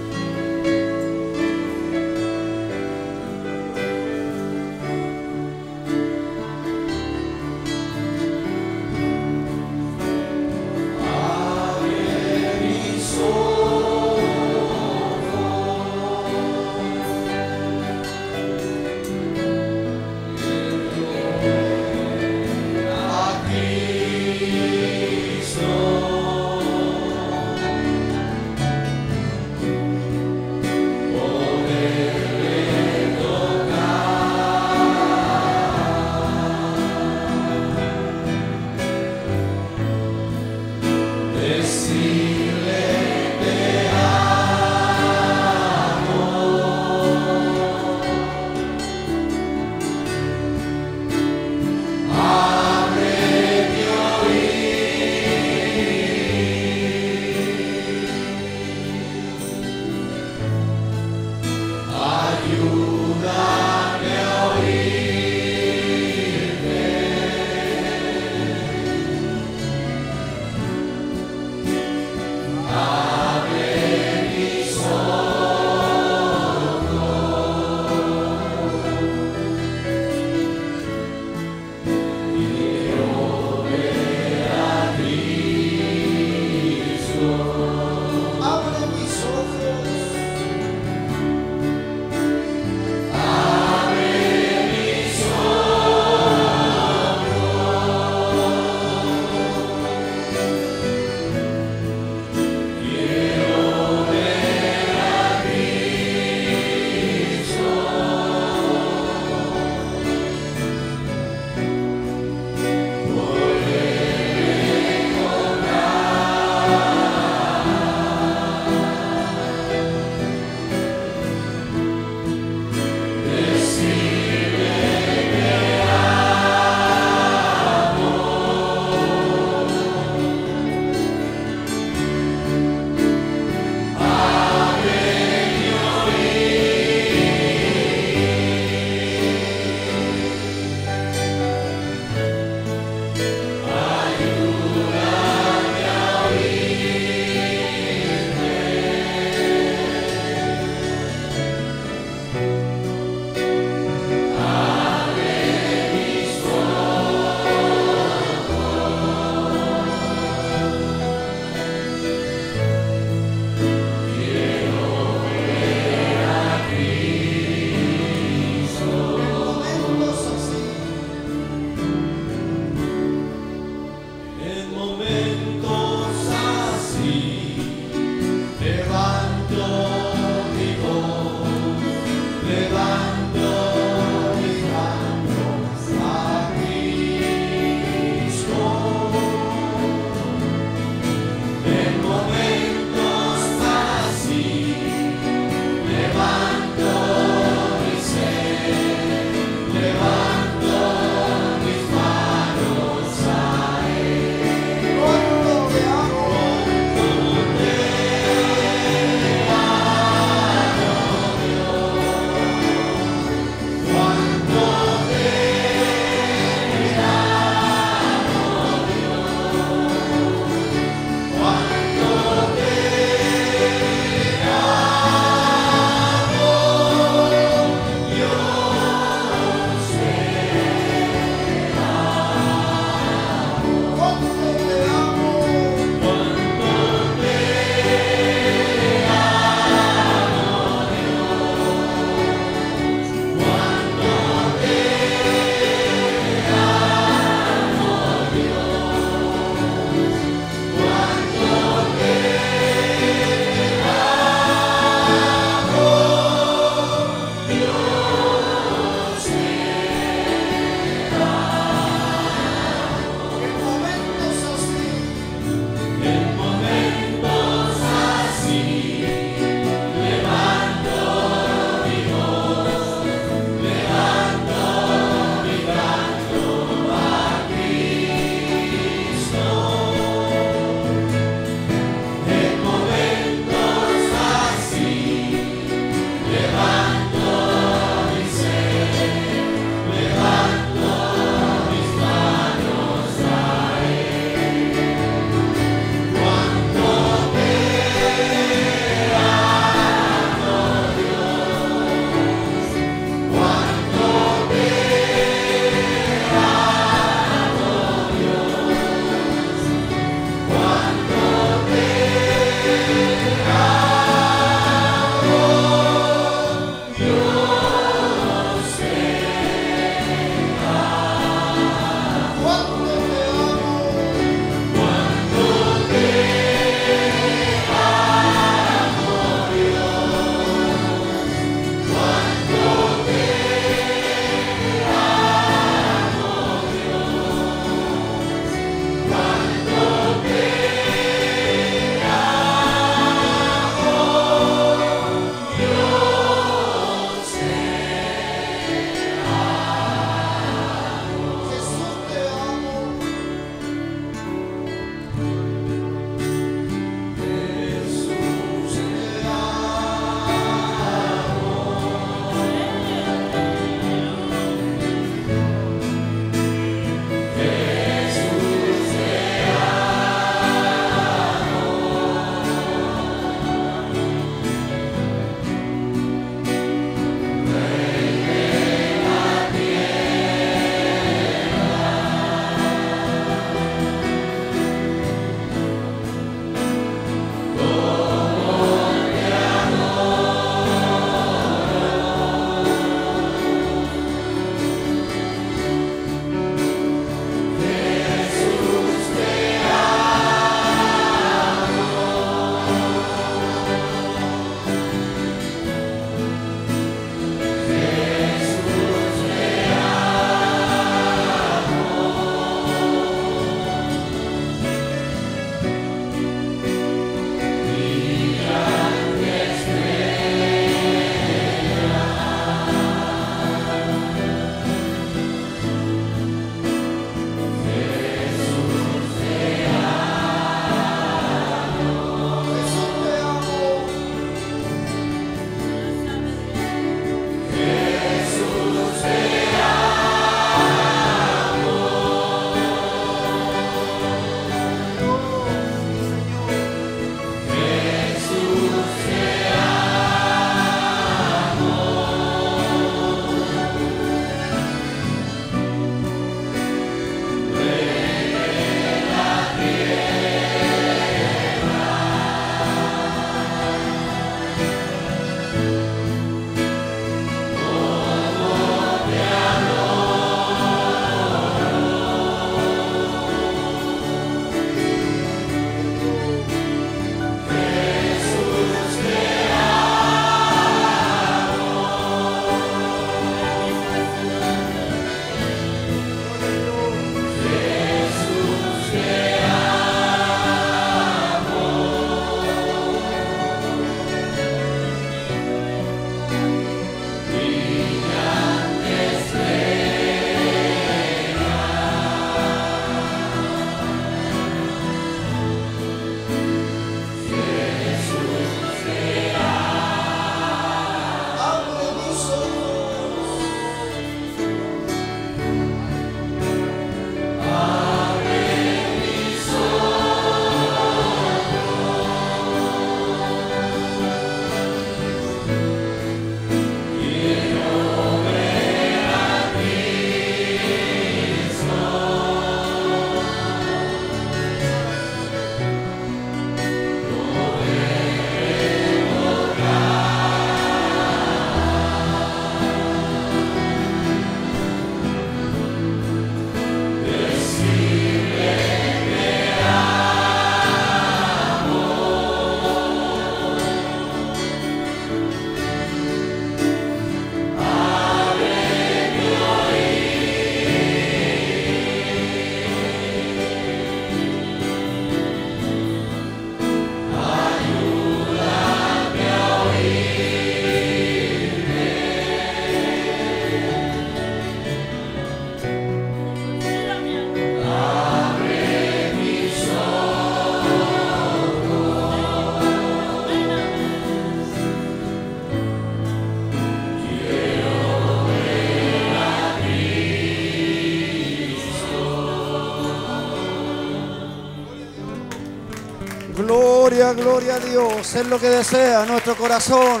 Gloria, gloria a Dios. Es lo que desea nuestro corazón.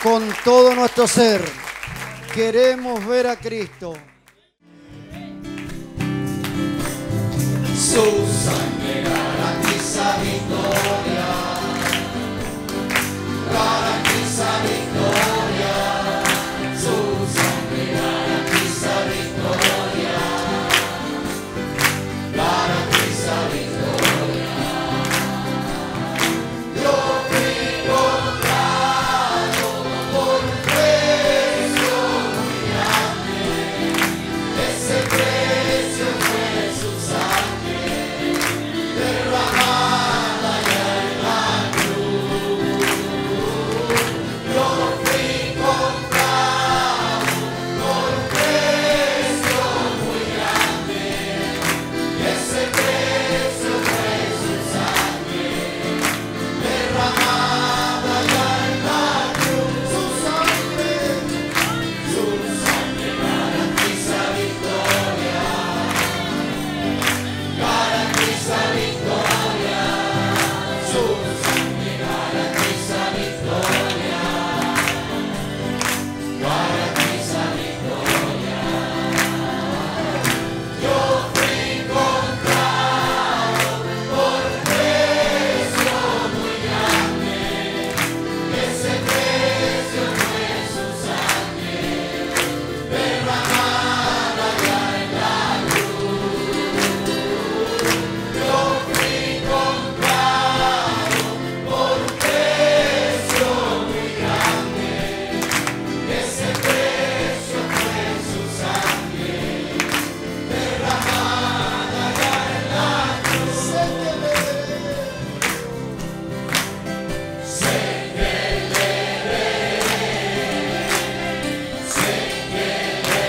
Con todo nuestro ser. Queremos ver a Cristo. Su sangre garantiza victoria. Garantiza victoria. Su sangre garantiza victoria. Garantiza victoria. Yo fui comprado por precio brillante. Ese precio fue su sangre derramada allá en la cruz. Yo fui comprado por precio brillante. Ese precio fue su sangre derramada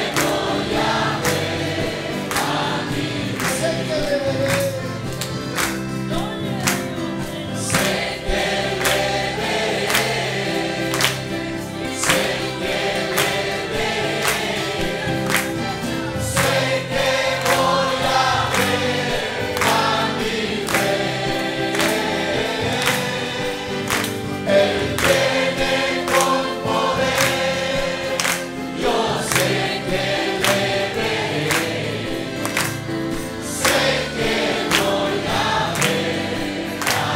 allá en la cruz. Su sangre garantiza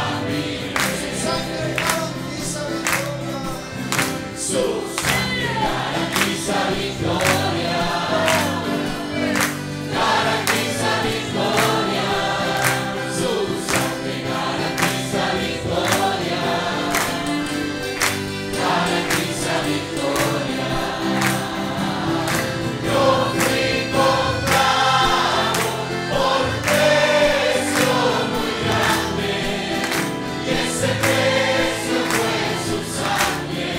victoria. Garantiza victoria, su sangre garantiza victoria, garantiza victoria. Yo fui comprado por precio muy grande, ese precio fue su sangre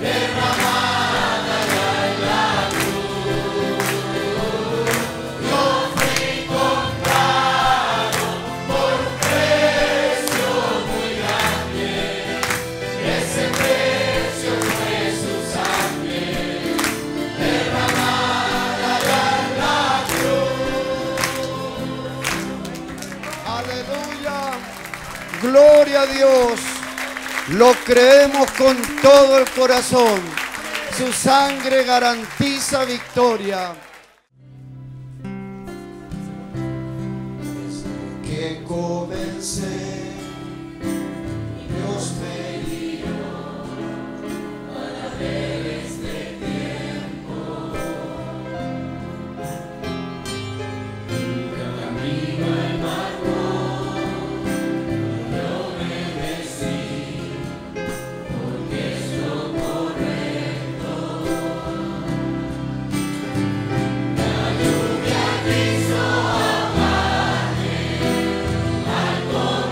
derramada allá en la cruz. Yo fui comprado por precio muy grande, ese precio fue su sangre derramada allá en la cruz. Él viene con poder, yo sé que le veré, sé que voy a ver a mí. Su sangre garantiza victoria, su sangre garantiza victoria, garantiza victoria, su sangre garantiza victoria. Garantiza victoria. Yo fui comprado por precio muy grande, y ese precio fue su sangre derramada allá en la cruz. Yo fui comprado por precio muy grande. Ese precio fue su sangre derramada allá en la cruz. Aleluya. Gloria a Dios. Lo creemos con todo el corazón. Su sangre garantiza victoria. Que comencé, Dios me al comenzar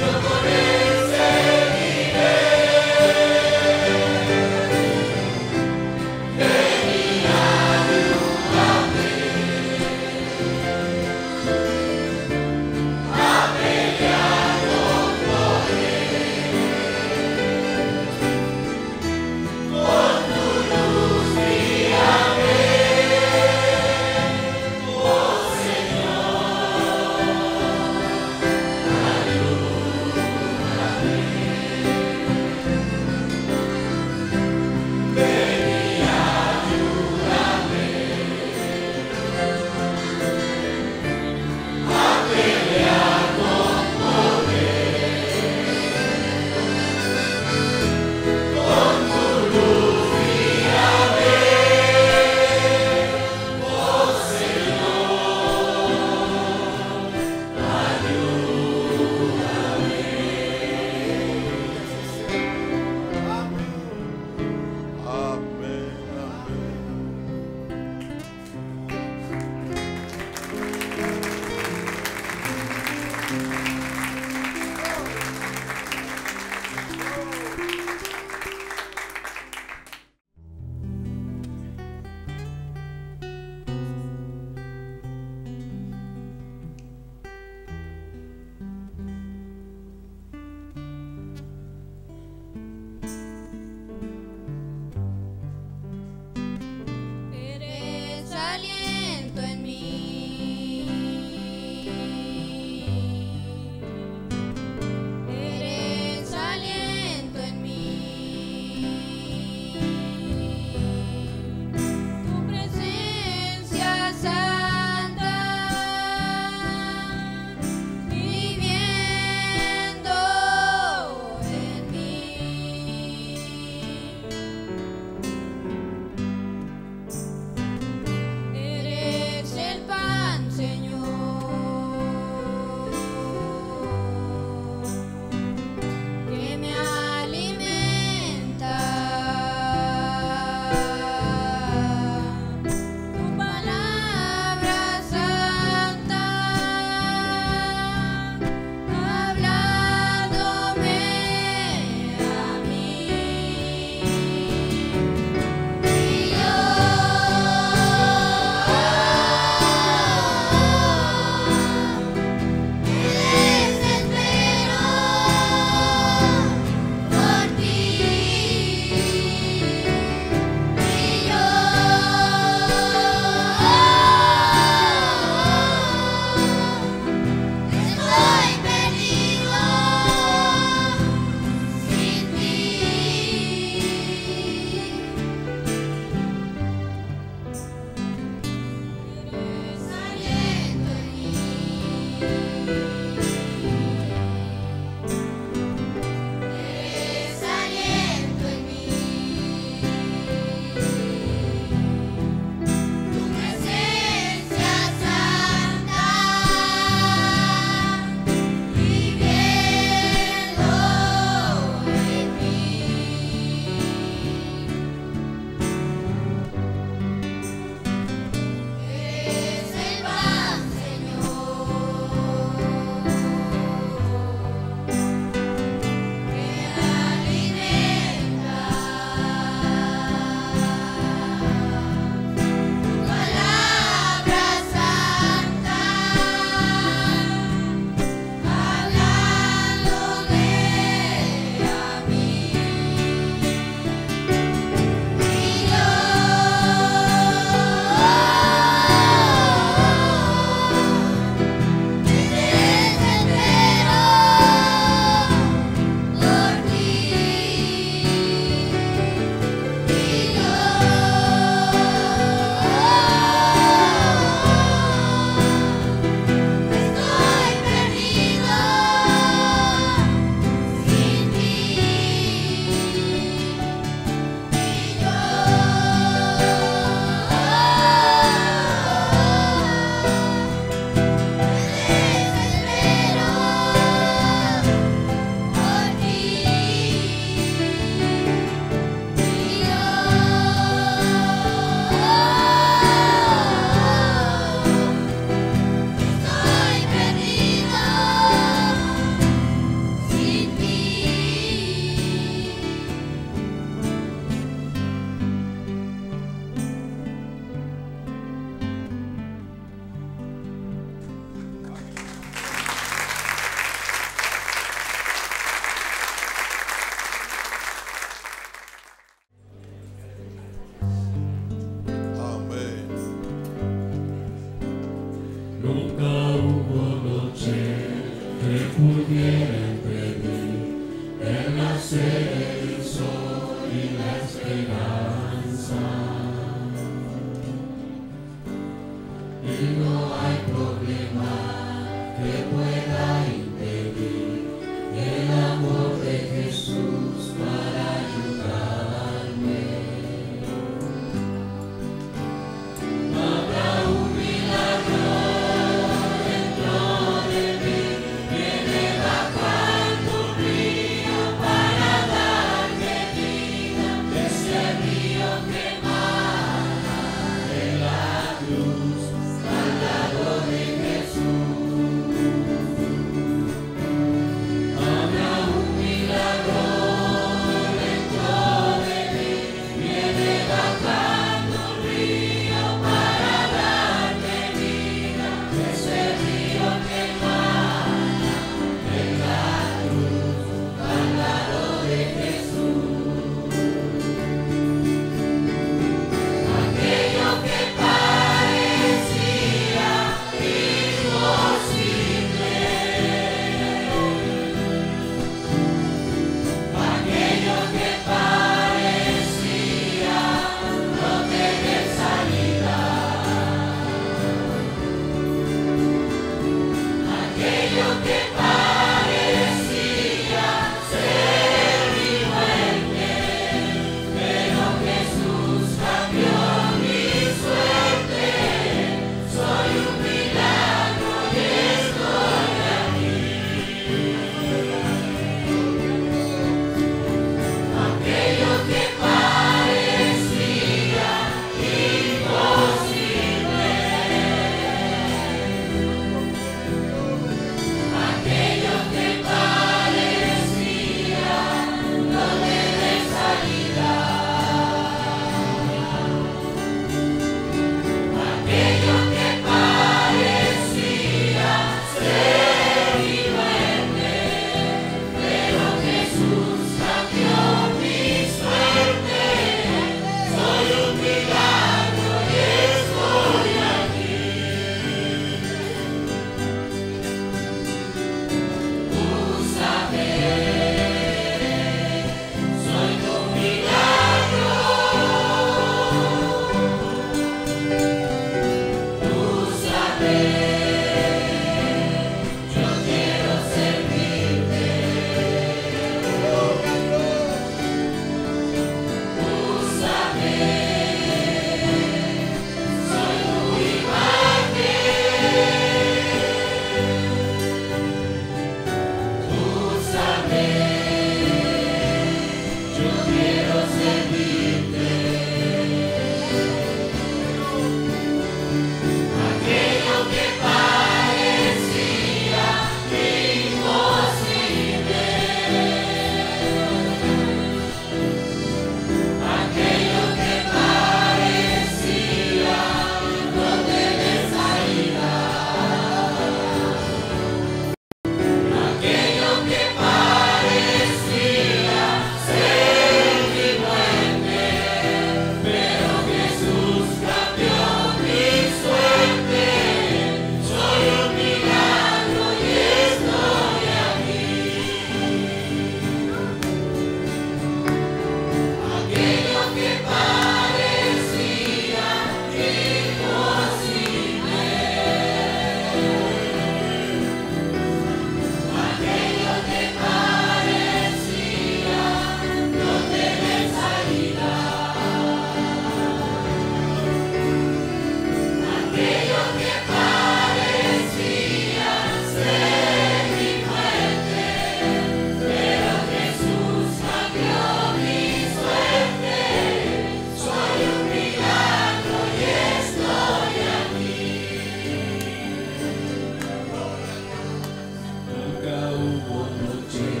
Hubo noche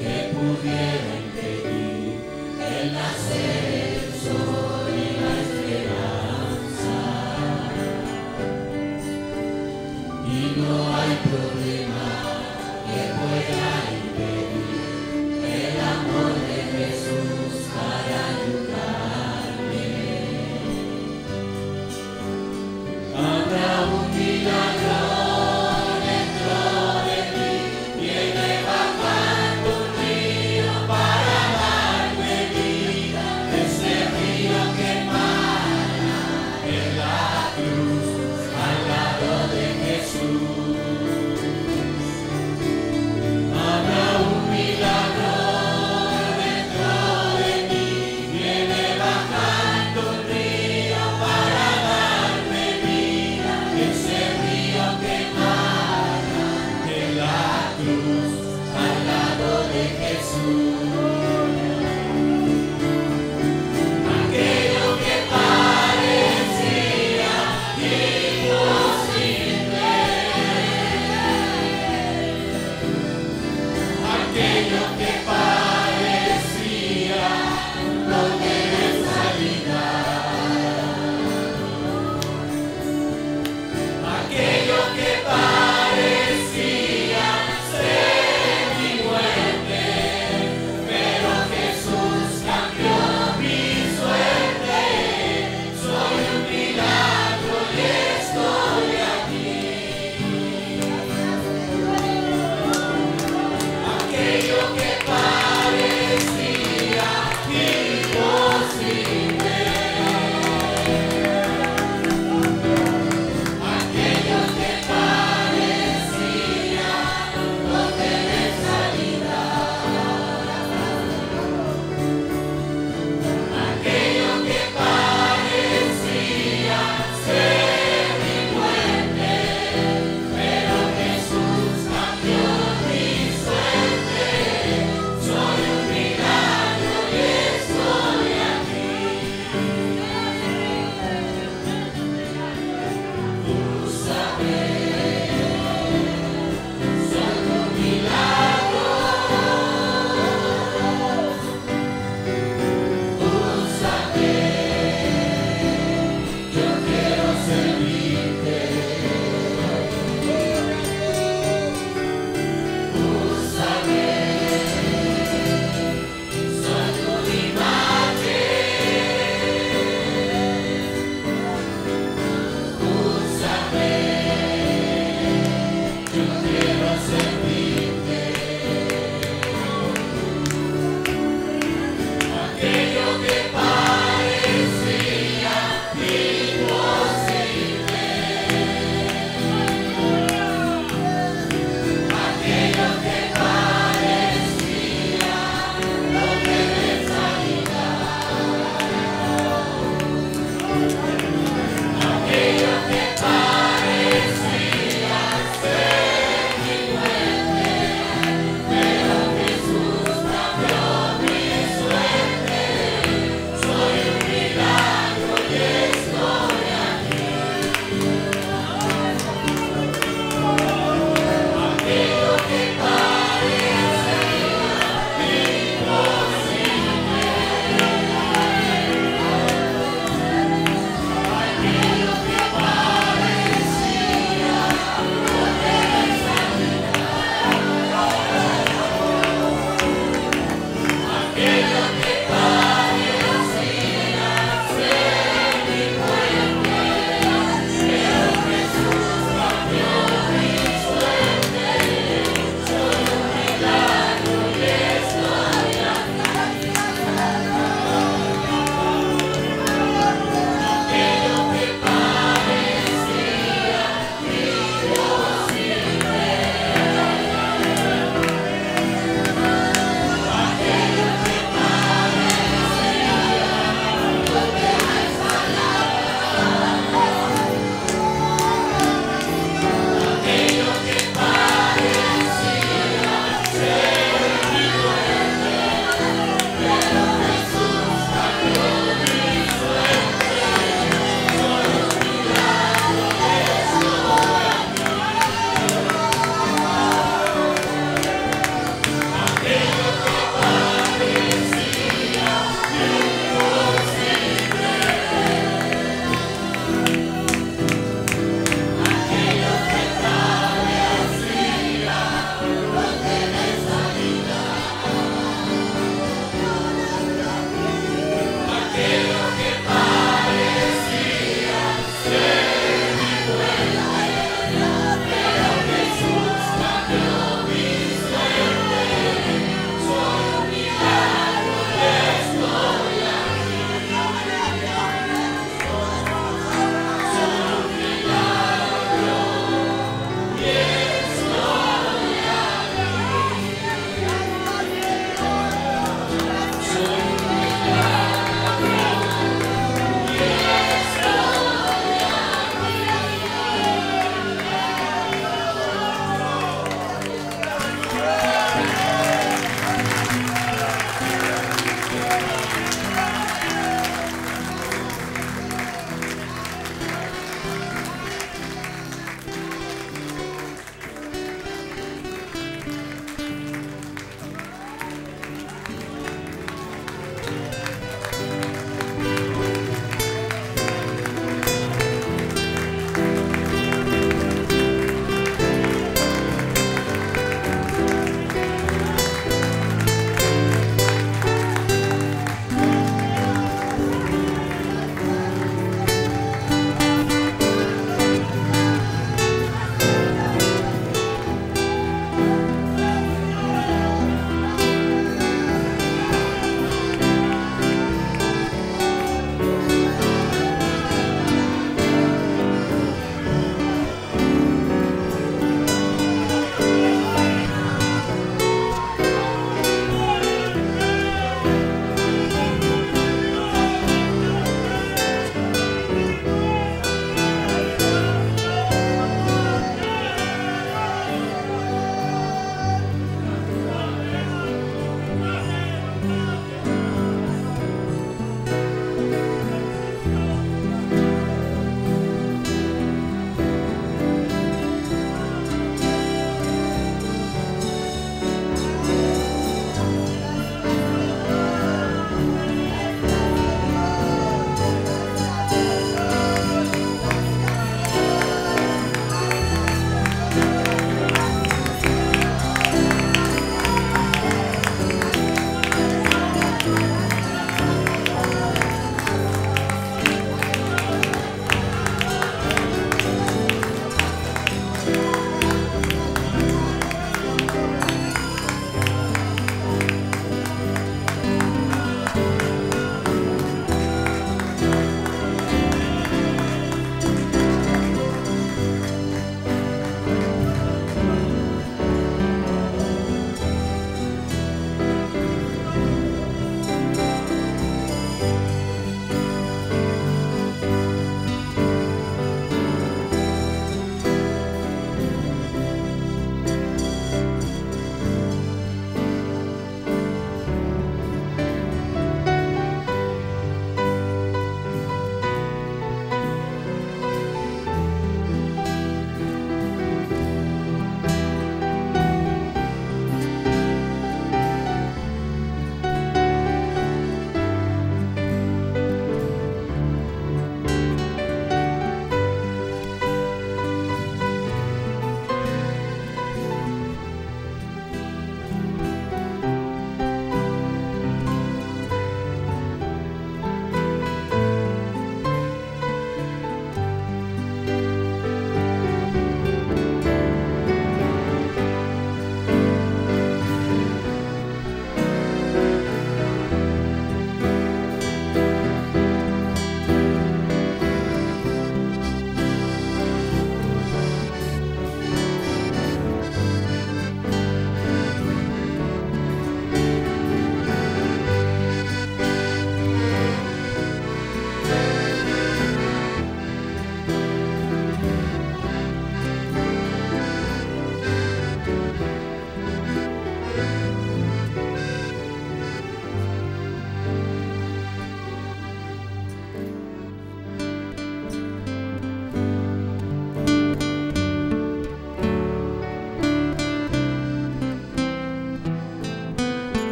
que pudiera impedir el nacer.